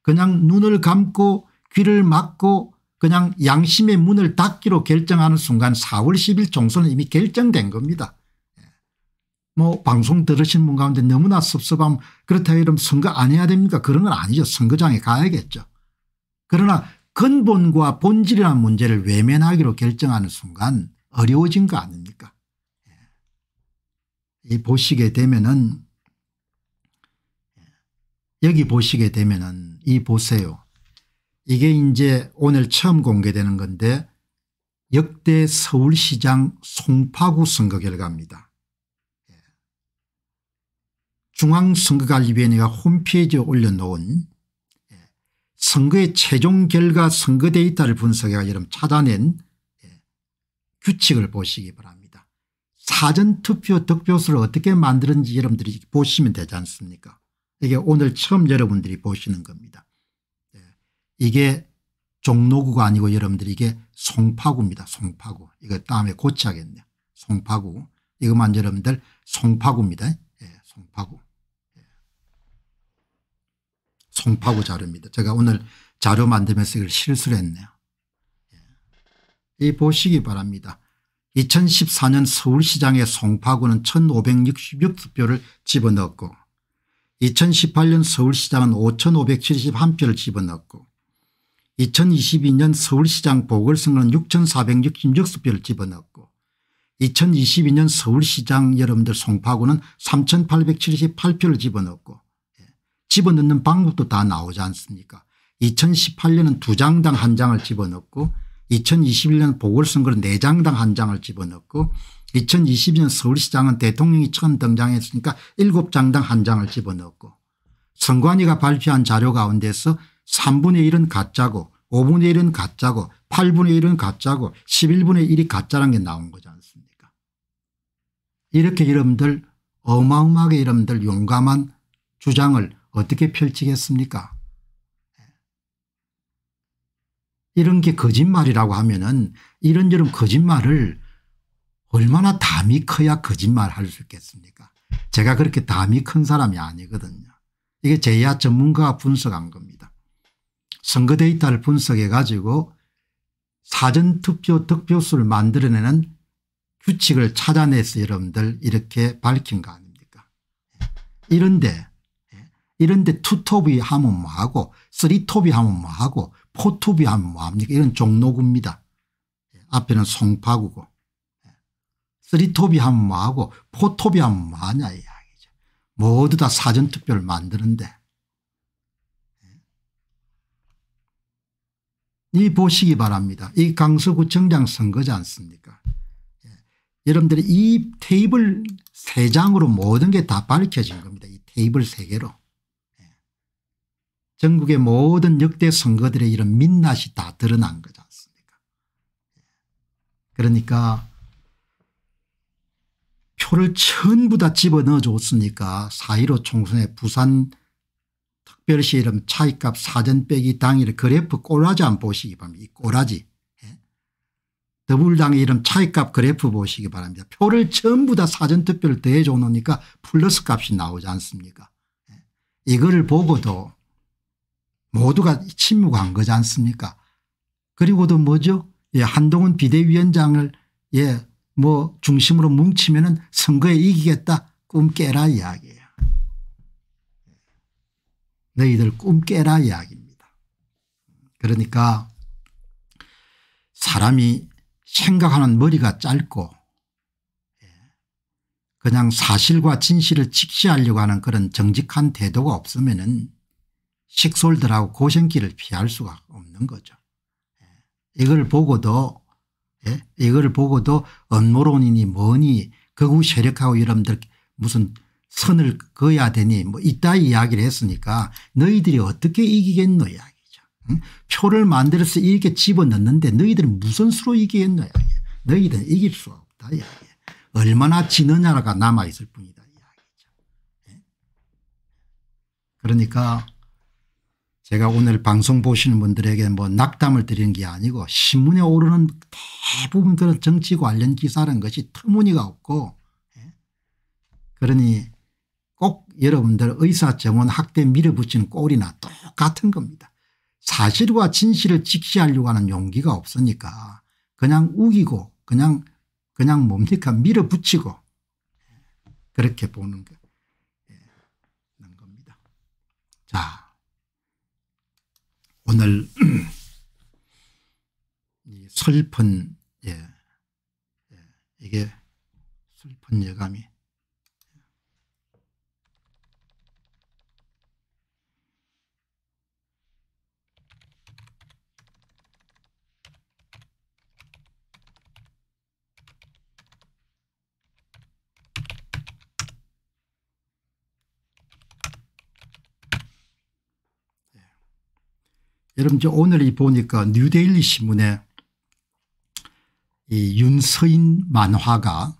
그냥 눈을 감고 귀를 막고 그냥 양심의 문을 닫기로 결정하는 순간 4월 10일 총선은 이미 결정된 겁니다. 뭐 방송 들으신 분 가운데 너무나 섭섭함, 그렇다고 이러면 선거 안 해야 됩니까? 그런 건 아니죠. 선거장에 가야겠죠. 그러나 근본과 본질이라는 문제를 외면하기로 결정하는 순간 어려워진 거 아닙니까? 보시게 되면은, 여기 보시게 되면은, 이 보세요. 이게 이제 오늘 처음 공개되는 건데 역대 서울시장 송파구 선거 결과입니다. 중앙선거관리위원회가 홈페이지에 올려놓은 선거의 최종 결과 선거 데이터를 분석해서 여러분 찾아낸 규칙을 보시기 바랍니다. 사전투표 득표수를 어떻게 만드는지 여러분들이 보시면 되지 않습니까? 이게 오늘 처음 여러분들이 보시는 겁니다. 이게 종로구가 아니고 여러분들이 이게 송파구입니다. 송파구. 이거 다음에 고쳐야겠네요. 송파구. 이것만 여러분들 송파구입니다. 예, 송파구. 예. 송파구 자료입니다. 제가 오늘 자료 만들면서 이걸 실수를 했네요. 예. 이 보시기 바랍니다. 2014년 서울시장의 송파구는 1566표를 집어넣었고 2018년 서울시장은 5571표를 집어넣었고 2022년 서울시장 보궐선거는 6466표를 집어넣었고 2022년 서울시장 여러분들 송파구는 3878표를 집어넣었고, 예. 집어넣는 방법도 다 나오지 않습니까? 2018년은 2장당 1장을 집어넣고 2021년 보궐선거는 4장당 1장을 집어넣고 2022년 서울시장은 대통령이 처음 등장했으니까 7장당 1장을 집어넣고, 선관위가 발표한 자료 가운데서 3분의 1은 가짜고 5분의 1은 가짜고 8분의 1은 가짜고 11분의 1이 가짜라는 게 나온 거지 않습니까? 이렇게 여러분들 어마어마하게 여러분들 용감한 주장을 어떻게 펼치겠습니까? 이런 게 거짓말이라고 하면은 이런저런 거짓말을 얼마나 담이 커야 거짓말할 수 있겠습니까? 제가 그렇게 담이 큰 사람이 아니거든요. 이게 제야 전문가가 분석한 겁니다. 선거 데이터를 분석해 가지고 사전투표 득표수를 만들어내는 규칙을 찾아내서 여러분들 이렇게 밝힌 거 아닙니까? 이런데 투톱이 하면 뭐하고 쓰리톱이 하면 뭐하고 포톱이 하면 뭐합니까? 이건 종로구입니다. 앞에는 송파구고 쓰리톱이 하면 뭐하고 포톱이 하면 뭐하냐 이야기죠. 모두 다 사전투표를 만드는데 이 보시기 바랍니다. 이 강서구청장 선거지 않습니까? 예. 여러분들이 이 테이블 3장으로 모든 게 다 밝혀진 겁니다. 이 테이블 3개로. 예. 전국의 모든 역대 선거들의 이런 민낯이 다 드러난 거지 않습니까? 예. 그러니까 표를 전부 다 집어넣어 줬으니까 4.15 총선에 부산 특별시 이름 차이값 사전 빼기 당일 그래프 꼬라지 안 보시기 바랍니다. 이 꼬라지. 예? 더불당의 이름 차이값 그래프 보시기 바랍니다. 표를 전부 다 사전투표를 더해 줘 놓으니까 플러스 값이 나오지 않습니까? 예? 이거를 보고도 모두가 침묵한 거지 않습니까? 그리고도 뭐죠? 예, 한동훈 비대위원장을 예, 뭐 중심으로 뭉치면은 선거에 이기겠다. 꿈 깨라 이야기예요. 너희들 꿈 깨라 이야기입니다. 그러니까 사람이 생각하는 머리가 짧고 그냥 사실과 진실을 직시하려고 하는 그런 정직한 태도가 없으면은 식솔들하고 고생길을 피할 수가 없는 거죠. 이걸 보고도 음모론이니 뭐니 극우 세력하고 여러분들 무슨 선을 그어야 되니 뭐 이따 이야기를 했으니까 너희들이 어떻게 이기겠노 이야기죠. 응? 표를 만들어서 이렇게 집어넣는데 너희들은 무슨 수로 이기겠노 이야기죠. 너희들은 이길 수 없다 이야기예요. 얼마나 지느냐가 남아있을 뿐이다 이야기죠. 예? 그러니까 제가 오늘 방송 보시는 분들에게 뭐 낙담을 드리는 게 아니고 신문에 오르는 대부분 그런 정치 관련 기사라는 것이 터무니가 없고 그러니 꼭 여러분들 의사정원 학대 밀어붙이는 꼴이나 똑같은 겁니다. 사실과 진실을 직시하려고 하는 용기가 없으니까 그냥 우기고 그냥 뭡니까 밀어붙이고 그렇게 보는 겁니다. 자, 오늘 이 슬픈 이게 슬픈 예감이 여러분 저 오늘이 보니까 뉴데일리 신문에 이 윤서인 만화가,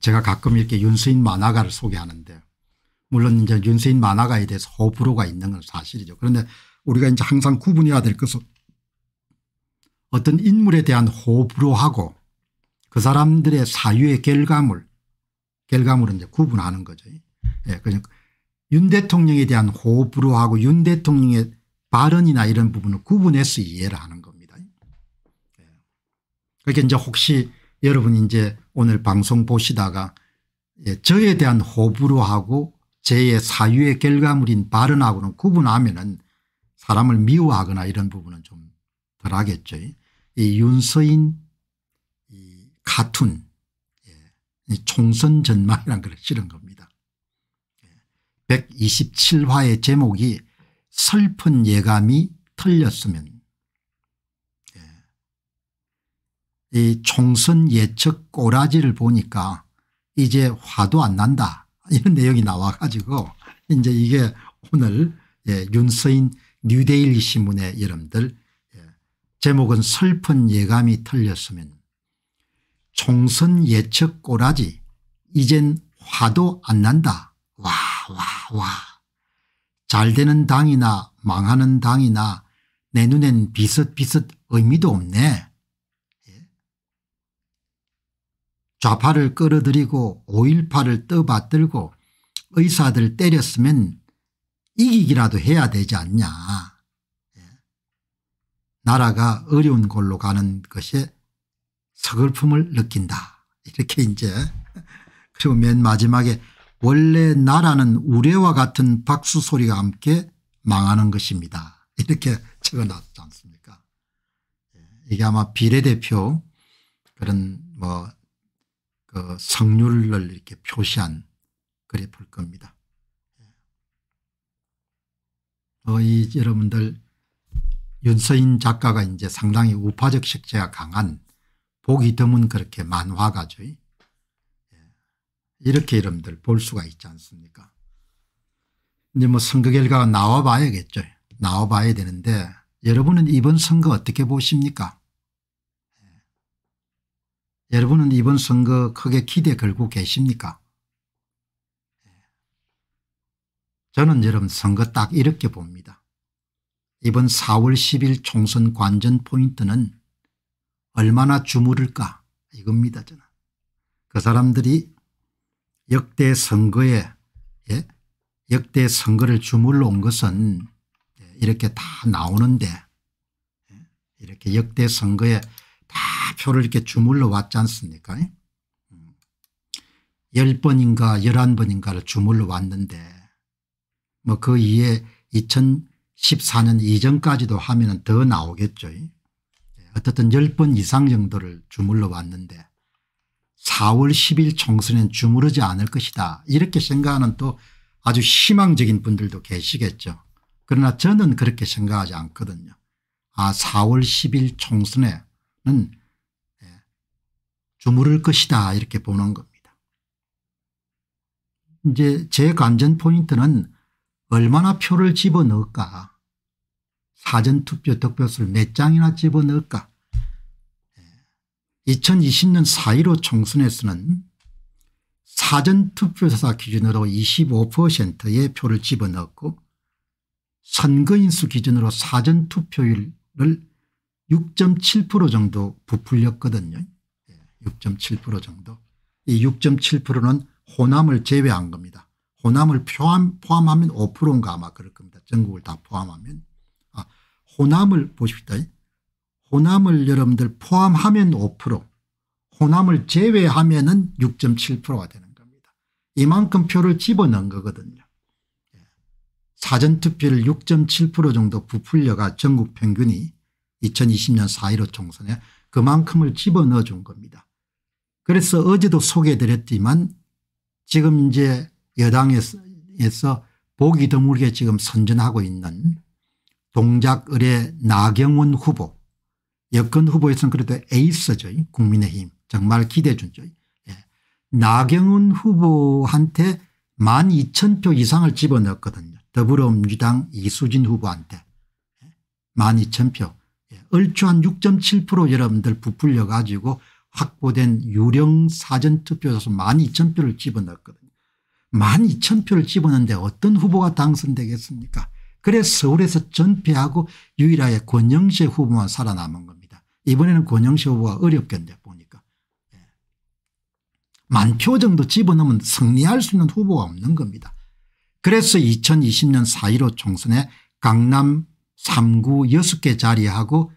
제가 가끔 이렇게 윤서인 만화가를 소개하는데 물론 이제 윤서인 만화가에 대해서 호불호가 있는 건 사실이죠. 그런데 우리가 이제 항상 구분해야 될 것은 어떤 인물에 대한 호불호하고 그 사람들의 사유의 결과물은 이제 구분하는 거죠. 예, 그러니까 윤 대통령에 대한 호불호하고 윤 대통령의 발언이나 이런 부분을 구분해서 이해를 하는 겁니다. 그러니까 이제 혹시 여러분이 이제 오늘 방송 보시다가 저에 대한 호불호하고 제의 사유의 결과물인 발언하고는 구분하면은 사람을 미워하거나 이런 부분은 좀 덜하겠죠. 이 윤서인 이 카툰, 이 총선 전망이라는 걸 실은 겁니다. 127화의 제목이 슬픈 예감이 틀렸으면, 이 총선 예측 꼬라지를 보니까 이제 화도 안 난다 이런 내용이 나와 가지고 이제 이게 오늘 윤서인 뉴데일리 신문의 여러분들 제목은 슬픈 예감이 틀렸으면 총선 예측 꼬라지 이젠 화도 안 난다 와. 잘되는 당이나 망하는 당이나 내 눈엔 비슷비슷 의미도 없네. 좌파를 끌어들이고 5.18을 떠받들고 의사들 때렸으면 이기기라도 해야 되지 않냐. 나라가 어려운 골로 가는 것에 서글픔을 느낀다. 이렇게 이제 그리고 맨 마지막에 원래 나라는 우레와 같은 박수 소리가 함께 망하는 것입니다. 이렇게 적어놨지 않습니까? 이게 아마 비례대표 그런 뭐 그 성률을 이렇게 표시한 글이 볼 겁니다. 이 여러분들 윤서인 작가가 이제 상당히 우파적 색채가 강한 보기 드문 그렇게 만화가죠. 이렇게 여러분들 볼 수가 있지 않습니까? 이제 뭐 선거 결과가 나와 봐야겠죠. 나와 봐야 되는데 여러분은 이번 선거 어떻게 보십니까? 여러분은 이번 선거 크게 기대 걸고 계십니까? 저는 여러분 선거 딱 이렇게 봅니다. 이번 4월 10일 총선 관전 포인트는 얼마나 주무를까 이겁니다. 저는 그 사람들이 역대 선거에 역대 선거를 주물러 온 것은 이렇게 다 나오는데 이렇게 역대 선거에 다 표를 이렇게 주물러 왔지 않습니까? 10번인가 11번인가를 주물러 왔는데 뭐 그 이에 2014년 이전까지도 하면은 더 나오겠죠. 어쨌든 10번 이상 정도를 주물러 왔는데 4월 10일 총선에는 주무르지 않을 것이다 이렇게 생각하는 또 아주 희망적인 분들도 계시겠죠. 그러나 저는 그렇게 생각하지 않거든요. 4월 10일 총선에는 주무를 것이다 이렇게 보는 겁니다. 이제 제 관전 포인트는 얼마나 표를 집어넣을까, 사전투표 득표수를 몇 장이나 집어넣을까. 2020년 4.15 총선에서는 사전투표사 기준으로 25%의 표를 집어넣었고 선거인수 기준으로 사전투표율을 6.7% 정도 부풀렸거든요. 6.7% 정도. 이 6.7%는 호남을 제외한 겁니다. 호남을 포함하면 5%인가 아마 그럴 겁니다. 전국을 다 포함하면. 호남을 보십시다. 호남을 여러분들 포함하면 5%, 호남을 제외하면은 6.7%가 되는 겁니다. 이만큼 표를 집어넣은 거거든요. 사전투표를 6.7% 정도 부풀려가 전국 평균이 2020년 4.15 총선에 그만큼을 집어넣어 준 겁니다. 그래서 어제도 소개해드렸지만 지금 이제 여당에서 보기 드물게 지금 선전하고 있는 동작을의 나경원 후보, 여권 후보에서는 그래도 에이스죠. 국민의힘 정말 기대준죠. 예. 나경원 후보한테 12,000표 이상을 집어넣었거든요. 더불어민주당 이수진 후보한테 12,000표. 예. 얼추 한 6.7% 여러분들 부풀려 가지고 확보된 유령 사전투표에서 12,000표를 집어넣었거든요. 12,000표를 집어넣는데 어떤 후보가 당선되겠습니까? 그래서 서울에서 전패하고 유일하게 권영세 후보만 살아남은 겁니다. 이번에는 권영세 후보가 어렵겠네요, 보니까. 예. 10,000표 정도 집어넣으면 승리할 수 있는 후보가 없는 겁니다. 그래서 2020년 4.15 총선에 강남 3구 6개 자리하고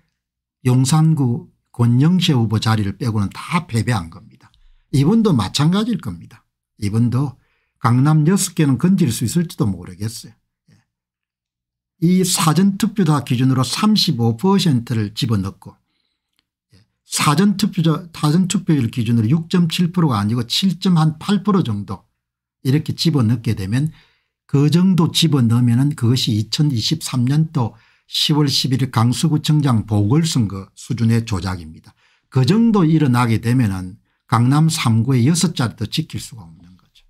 용산구 권영세 후보 자리를 빼고는 다 패배한 겁니다. 이번도 마찬가지일 겁니다. 이번도 강남 6개는 건질 수 있을지도 모르겠어요. 이 사전투표자 기준으로 35%를 집어넣고 사전투표율 기준으로 6.7%가 아니고 7.8% 정도 이렇게 집어넣게 되면 그 정도 집어넣으면 그것이 2023년도 10월 11일 강서구청장 보궐선거 수준의 조작입니다. 그 정도 일어나게 되면 강남 3구의 6자리도 지킬 수가 없는 거죠.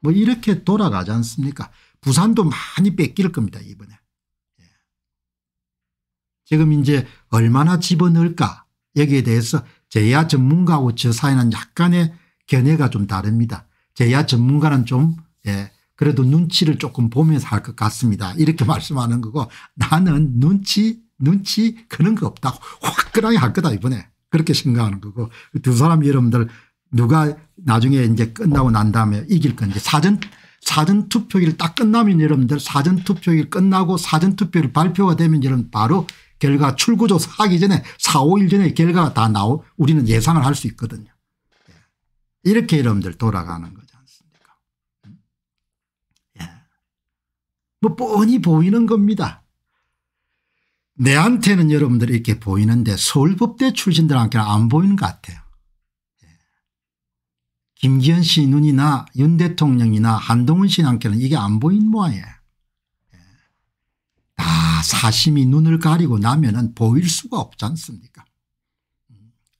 뭐 이렇게 돌아가지 않습니까? 부산도 많이 뺏길 겁니다, 이번에. 예. 지금 이제 얼마나 집어넣을까 여기에 대해서 재야 전문가하고 저 사이는 약간의 견해가 좀 다릅니다. 재야 전문가는 좀 그래도 눈치를 조금 보면서 할 것 같습니다. 이렇게 말씀하는 거고, 나는 눈치 그런 거 없다. 화끈하게 할 거다, 이번에. 그렇게 생각하는 거고, 두 사람 여러분들 누가 나중에 이제 끝나고 난 다음에 이길 건지 사전투표일 딱 끝나면 여러분들 사전투표일 끝나고 사전투표일 발표가 되면 여러분 바로 결과 출구조사 하기 전에 4, 5일 전에 결과가 다 나오 우리는 예상을 할 수 있거든요. 이렇게 여러분들 돌아가는 거지 않습니까? 예. 뭐 뻔히 보이는 겁니다. 내한테는 여러분들 이렇게 보이는데 서울법대 출신들한테는 안 보이는 것 같아요. 김기현 씨 눈이나 윤 대통령이나 한동훈 씨한테는 이게 안 보인 모양이에요. 다 사심이 눈을 가리고 나면은 보일 수가 없지 않습니까?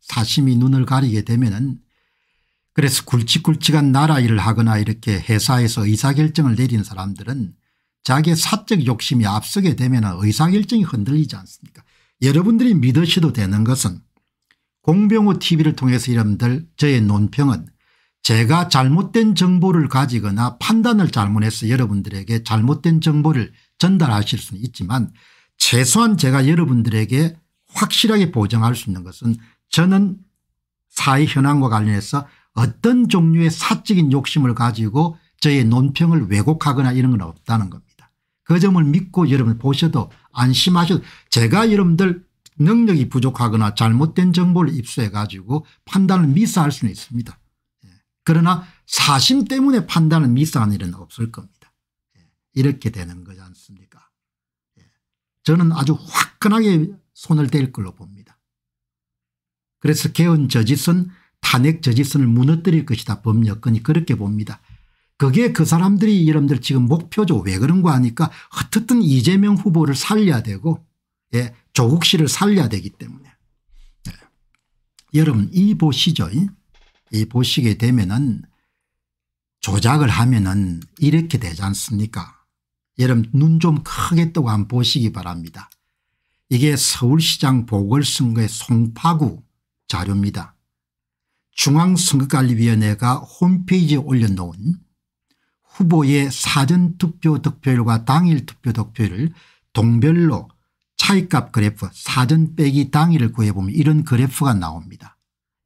사심이 눈을 가리게 되면은 그래서 굵직굵직한 나라 일을 하거나 이렇게 회사에서 의사결정을 내린 사람들은 자기의 사적 욕심이 앞서게 되면은 의사결정이 흔들리지 않습니까? 여러분들이 믿으셔도 되는 것은 공병호 TV를 통해서 여러분들 저의 논평은 제가 잘못된 정보를 가지거나 판단을 잘못해서 여러분들에게 잘못된 정보를 전달하실 수는 있지만 최소한 제가 여러분들에게 확실하게 보장할 수 있는 것은 저는 사회 현황과 관련해서 어떤 종류의 사적인 욕심을 가지고 저의 논평을 왜곡하거나 이런 건 없다는 겁니다. 그 점을 믿고 여러분 보셔도 안심하셔도 제가 여러분들 능력이 부족하거나 잘못된 정보를 입수해 가지고 판단을 미스할 수는 있습니다. 그러나 사심 때문에 판단을 미스한 일은 없을 겁니다. 이렇게 되는 거지 않습니까? 저는 아주 화끈하게 손을 댈 걸로 봅니다. 그래서 개헌 저지선, 탄핵 저지선을 무너뜨릴 것이다. 범여건이 그렇게 봅니다. 그게 그 사람들이 여러분들 지금 목표죠. 왜 그런 거 하니까 어쨌든 이재명 후보를 살려야 되고 조국 씨를 살려야 되기 때문에. 여러분 이 보시죠. 이 보시게 되면은 조작을 하면은 이렇게 되지 않습니까? 여러분 눈 좀 크게 뜨고 한번 보시기 바랍니다. 이게 서울시장 보궐선거의 송파구 자료입니다. 중앙선거관리위원회가 홈페이지에 올려놓은 후보의 사전투표 득표율과 당일 투표 득표율을 동별로 차이값 그래프 사전 빼기 당일을 구해보면 이런 그래프가 나옵니다.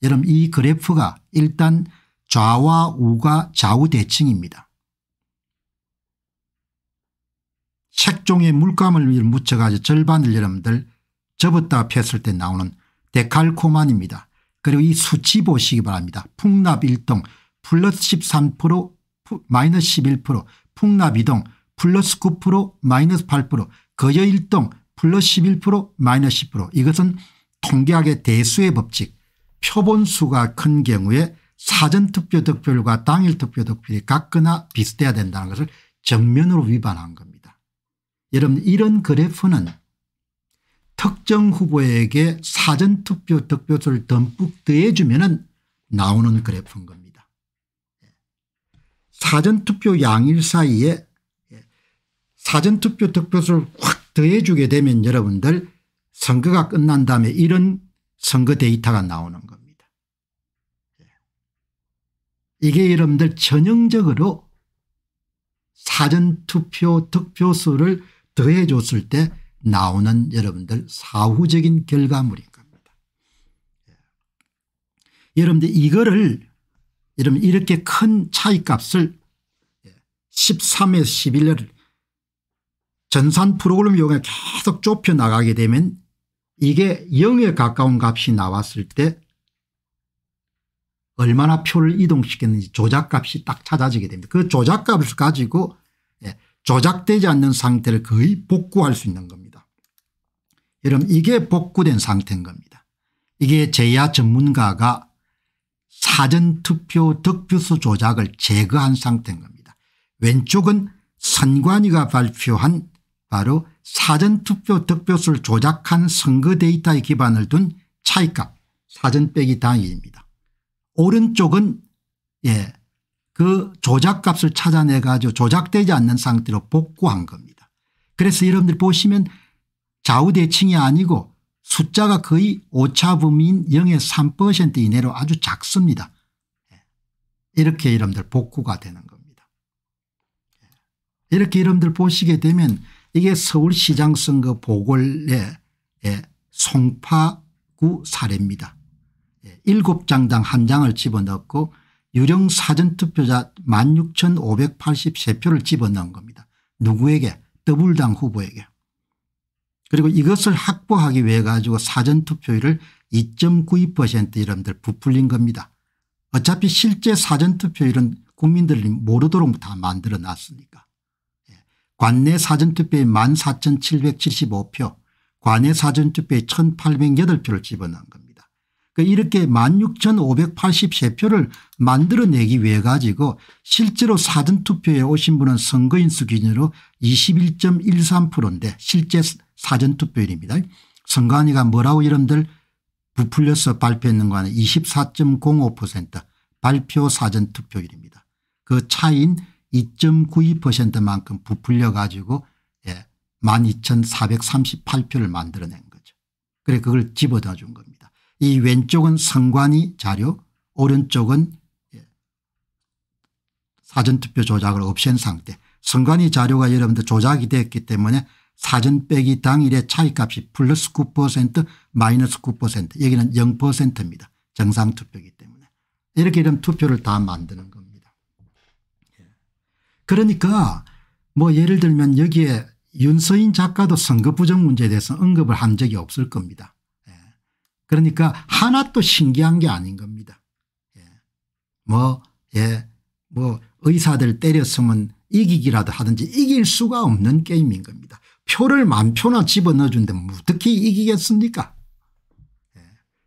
여러분 이 그래프가 일단 좌와 우가 좌우대칭입니다. 책종에 물감을 묻혀가지고 절반을 여러분들 접었다 폈을 때 나오는 데칼코만입니다. 그리고 이 수치 보시기 바랍니다. 풍납 1동 플러스 13% 마이너스 11%, 풍납 2동 플러스 9% 마이너스 8%, 거여 1동 플러스 11% 마이너스 10%. 이것은 통계학의 대수의 법칙, 표본수가 큰 경우에 사전투표 득표율과 당일투표 득표율이 같거나 비슷해야 된다는 것을 정면으로 위반한 겁니다. 여러분 이런 그래프는 특정 후보에게 사전투표 득표수를 듬뿍 더해주면 나오는 그래프인 겁니다. 사전투표 양일 사이에 사전투표 득표수를 확 더해주게 되면 여러분들 선거가 끝난 다음에 이런 선거 데이터가 나오는 겁니다. 이게 여러분들 전형적으로 사전투표 득표수를 더해줬을 때 나오는 여러분들 사후적인 결과물인 겁니다. 여러분들 이거를 여러분 이렇게 큰 차이값을 13에서 11을 전산 프로그램 이용해 계속 좁혀 나가게 되면 이게 0에 가까운 값이 나왔을 때 얼마나 표를 이동시켰는지 조작값이 딱 찾아지게 됩니다. 그 조작값을 가지고 조작되지 않는 상태를 거의 복구할 수 있는 겁니다. 여러분 이게 복구된 상태인 겁니다. 이게 재야 전문가가 사전투표 득표수 조작을 제거한 상태인 겁니다. 왼쪽은 선관위가 발표한 바로 사전투표 득표수를 조작한 선거 데이터에 기반을 둔 차이값 사전 빼기 당일입니다. 오른쪽은 그 조작값을 찾아내 가지고 조작되지 않는 상태로 복구한 겁니다. 그래서 여러분들 보시면 좌우대칭이 아니고 숫자가 거의 오차범위인 0에서 3% 이내로 아주 작습니다. 이렇게 여러분들 복구가 되는 겁니다. 이렇게 여러분들 보시게 되면 이게 서울시장 선거 보궐의 송파구 사례입니다. 7장당 1장을 집어넣고 유령 사전투표자 16,583표를 집어넣은 겁니다. 누구에게? 더불당 후보에게. 그리고 이것을 확보하기 위해 가지고 사전투표율을 2.92% 여러분들 부풀린 겁니다. 어차피 실제 사전투표율은 국민들이 모르도록 다 만들어 놨으니까. 관내 사전투표에 14,775표, 관외 사전투표에 1,808표를 집어넣은 겁니다. 그러니까 이렇게 16,583표를 만들어내기 위해 가지고 실제로 사전투표에 오신 분은 선거인수 기준으로 21.13%인데 실제 사전투표율입니다. 선관위가 뭐라고 여러분들 부풀려서 발표했는 거는 24.05% 발표 사전투표율입니다. 그 차이인 2.92%만큼 부풀려 가지고 12,438표를 만들어낸 거죠. 그래서 그걸 집어넣어 준 겁니다. 이 왼쪽은 선관위 자료, 오른쪽은 사전투표 조작을 없앤 상태. 선관위 자료가 여러분들 조작이 됐기 때문에 사전 빼기 당일의 차이값이 플러스 9% 마이너스 9% 여기는 0%입니다. 정상투표이기 때문에. 이렇게 이런 투표를 다 만드는 겁니다. 그러니까 뭐 예를 들면 여기에 윤서인 작가도 선거 부정 문제에 대해서 언급을 한 적이 없을 겁니다. 그러니까 하나 또 신기한 게 아닌 겁니다. 뭐 의사들 때렸으면 이기기라도 하든지 이길 수가 없는 게임인 겁니다. 표를 10,000표나 집어넣어준데 어떻게 이기겠습니까?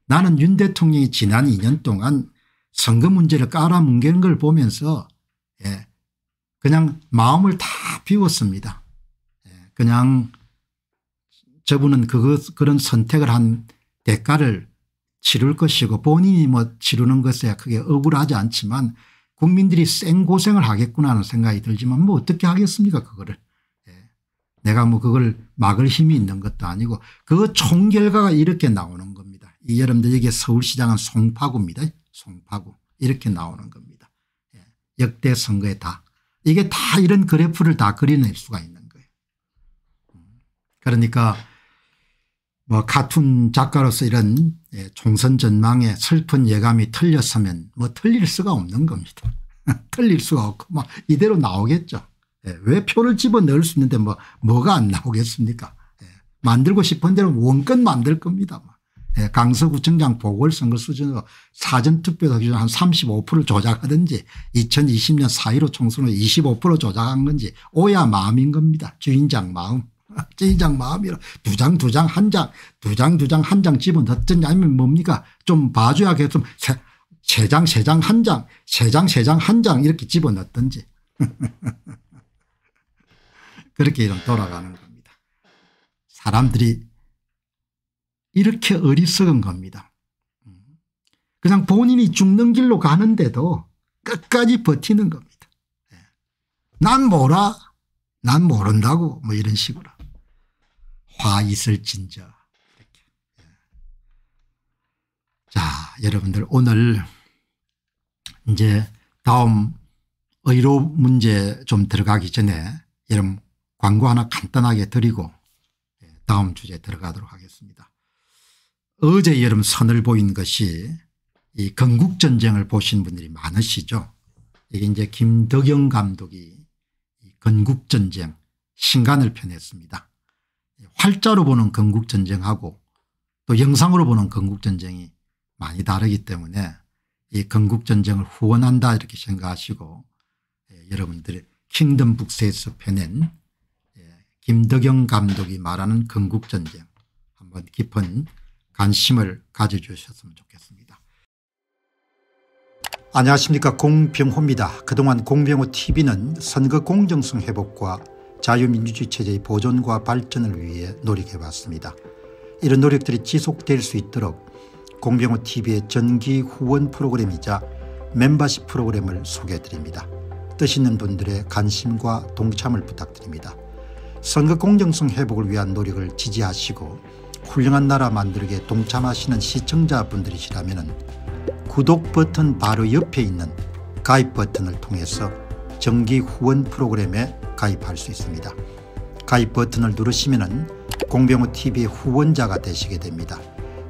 나는 윤 대통령이 지난 2년 동안 선거 문제를 깔아뭉개는 걸 보면서 그냥 마음을 다 비웠습니다. 그냥 저분은 그런 선택을 한 대가를 치를 것이고 본인이 뭐 치르는 것에 크게 억울하지 않지만 국민들이 생고생을 하겠구나 하는 생각이 들지만 뭐 어떻게 하겠습니까 그거를. 내가 뭐 그걸 막을 힘이 있는 것도 아니고 그 총결과가 이렇게 나오는 겁니다. 이 여러분들 여기 서울시장은 송파구입니다. 송파구 이렇게 나오는 겁니다. 역대 선거에 다. 이게 다 이런 그래프를 다 그려낼 수가 있는 거예요. 그러니까 뭐 같은 작가로서 이런 총선 전망의 슬픈 예감이 틀렸으면 뭐 틀릴 수가 없는 겁니다. 틀릴 수가 없고 뭐 이대로 나오겠죠. 예, 왜 표를 집어넣을 수 있는데 뭐가 안 나오겠습니까? 예, 만들고 싶은 대로 원껏 만들 겁니다. 예, 강서구청장 보궐선거 수준으로 사전투표도 기준 한 35% 조작하든지 2020년 4.15 총선으로 25% 조작한 건지 오야 마음인 겁니다. 주인장 마음. 주인장 마음이라 두 장 두 장 한 장 집어넣든지 아니면 뭡니까 좀 봐줘야 겠으면 세 장 세 장 한 장 이렇게 집어넣든지. 그렇게 이런 돌아가는 겁니다. 사람들이 이렇게 어리석은 겁니다. 그냥 본인이 죽는 길로 가는데도 끝까지 버티는 겁니다. 난 몰라, 난 모른다고 뭐 이런 식으로. 화 있을진저. 이렇게. 자, 여러분들 오늘 이제 다음 의료 문제 좀 들어가기 전에 여러분 광고 하나 간단하게 드리고 다음 주제 들어가도록 하겠습니다. 어제 여러분 선을 보인 것이 이 건국전쟁을 보신 분들이 많으시죠. 이게 이제 김덕영 감독이 건국전쟁 신간을 펴냈습니다. 활자로 보는 건국전쟁하고 또 영상으로 보는 건국전쟁이 많이 다르기 때문에 이 건국전쟁을 후원한다 이렇게 생각하시고 여러분들의 킹덤북스에서 펴낸 김덕영 감독이 말하는 건국전쟁 한번 깊은 관심을 가져주셨으면 좋겠습니다. 안녕하십니까, 공병호입니다. 그동안 공병호 TV는 선거 공정성 회복과 자유민주주의 체제의 보존과 발전을 위해 노력해왔습니다. 이런 노력들이 지속될 수 있도록 공병호 TV의 정기 후원 프로그램이자 멤버십 프로그램을 소개해드립니다. 뜻 있는 분들의 관심과 동참을 부탁드립니다. 선거 공정성 회복을 위한 노력을 지지하시고 훌륭한 나라 만들기에 동참하시는 시청자분들이시라면 구독 버튼 바로 옆에 있는 가입 버튼을 통해서 정기 후원 프로그램에 가입할 수 있습니다. 가입 버튼을 누르시면 공병호TV의 후원자가 되시게 됩니다.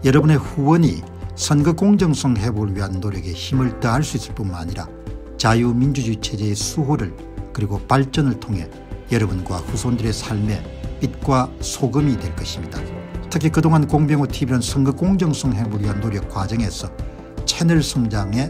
여러분의 후원이 선거 공정성 회복을 위한 노력에 힘을 더할 수 있을 뿐만 아니라 자유민주주의 체제의 수호를 그리고 발전을 통해 여러분과 후손들의 삶에 빛과 소금이 될 것입니다. 특히 그동안 공병호TV는 선거 공정성 회복을 위한 노력 과정에서 채널 성장에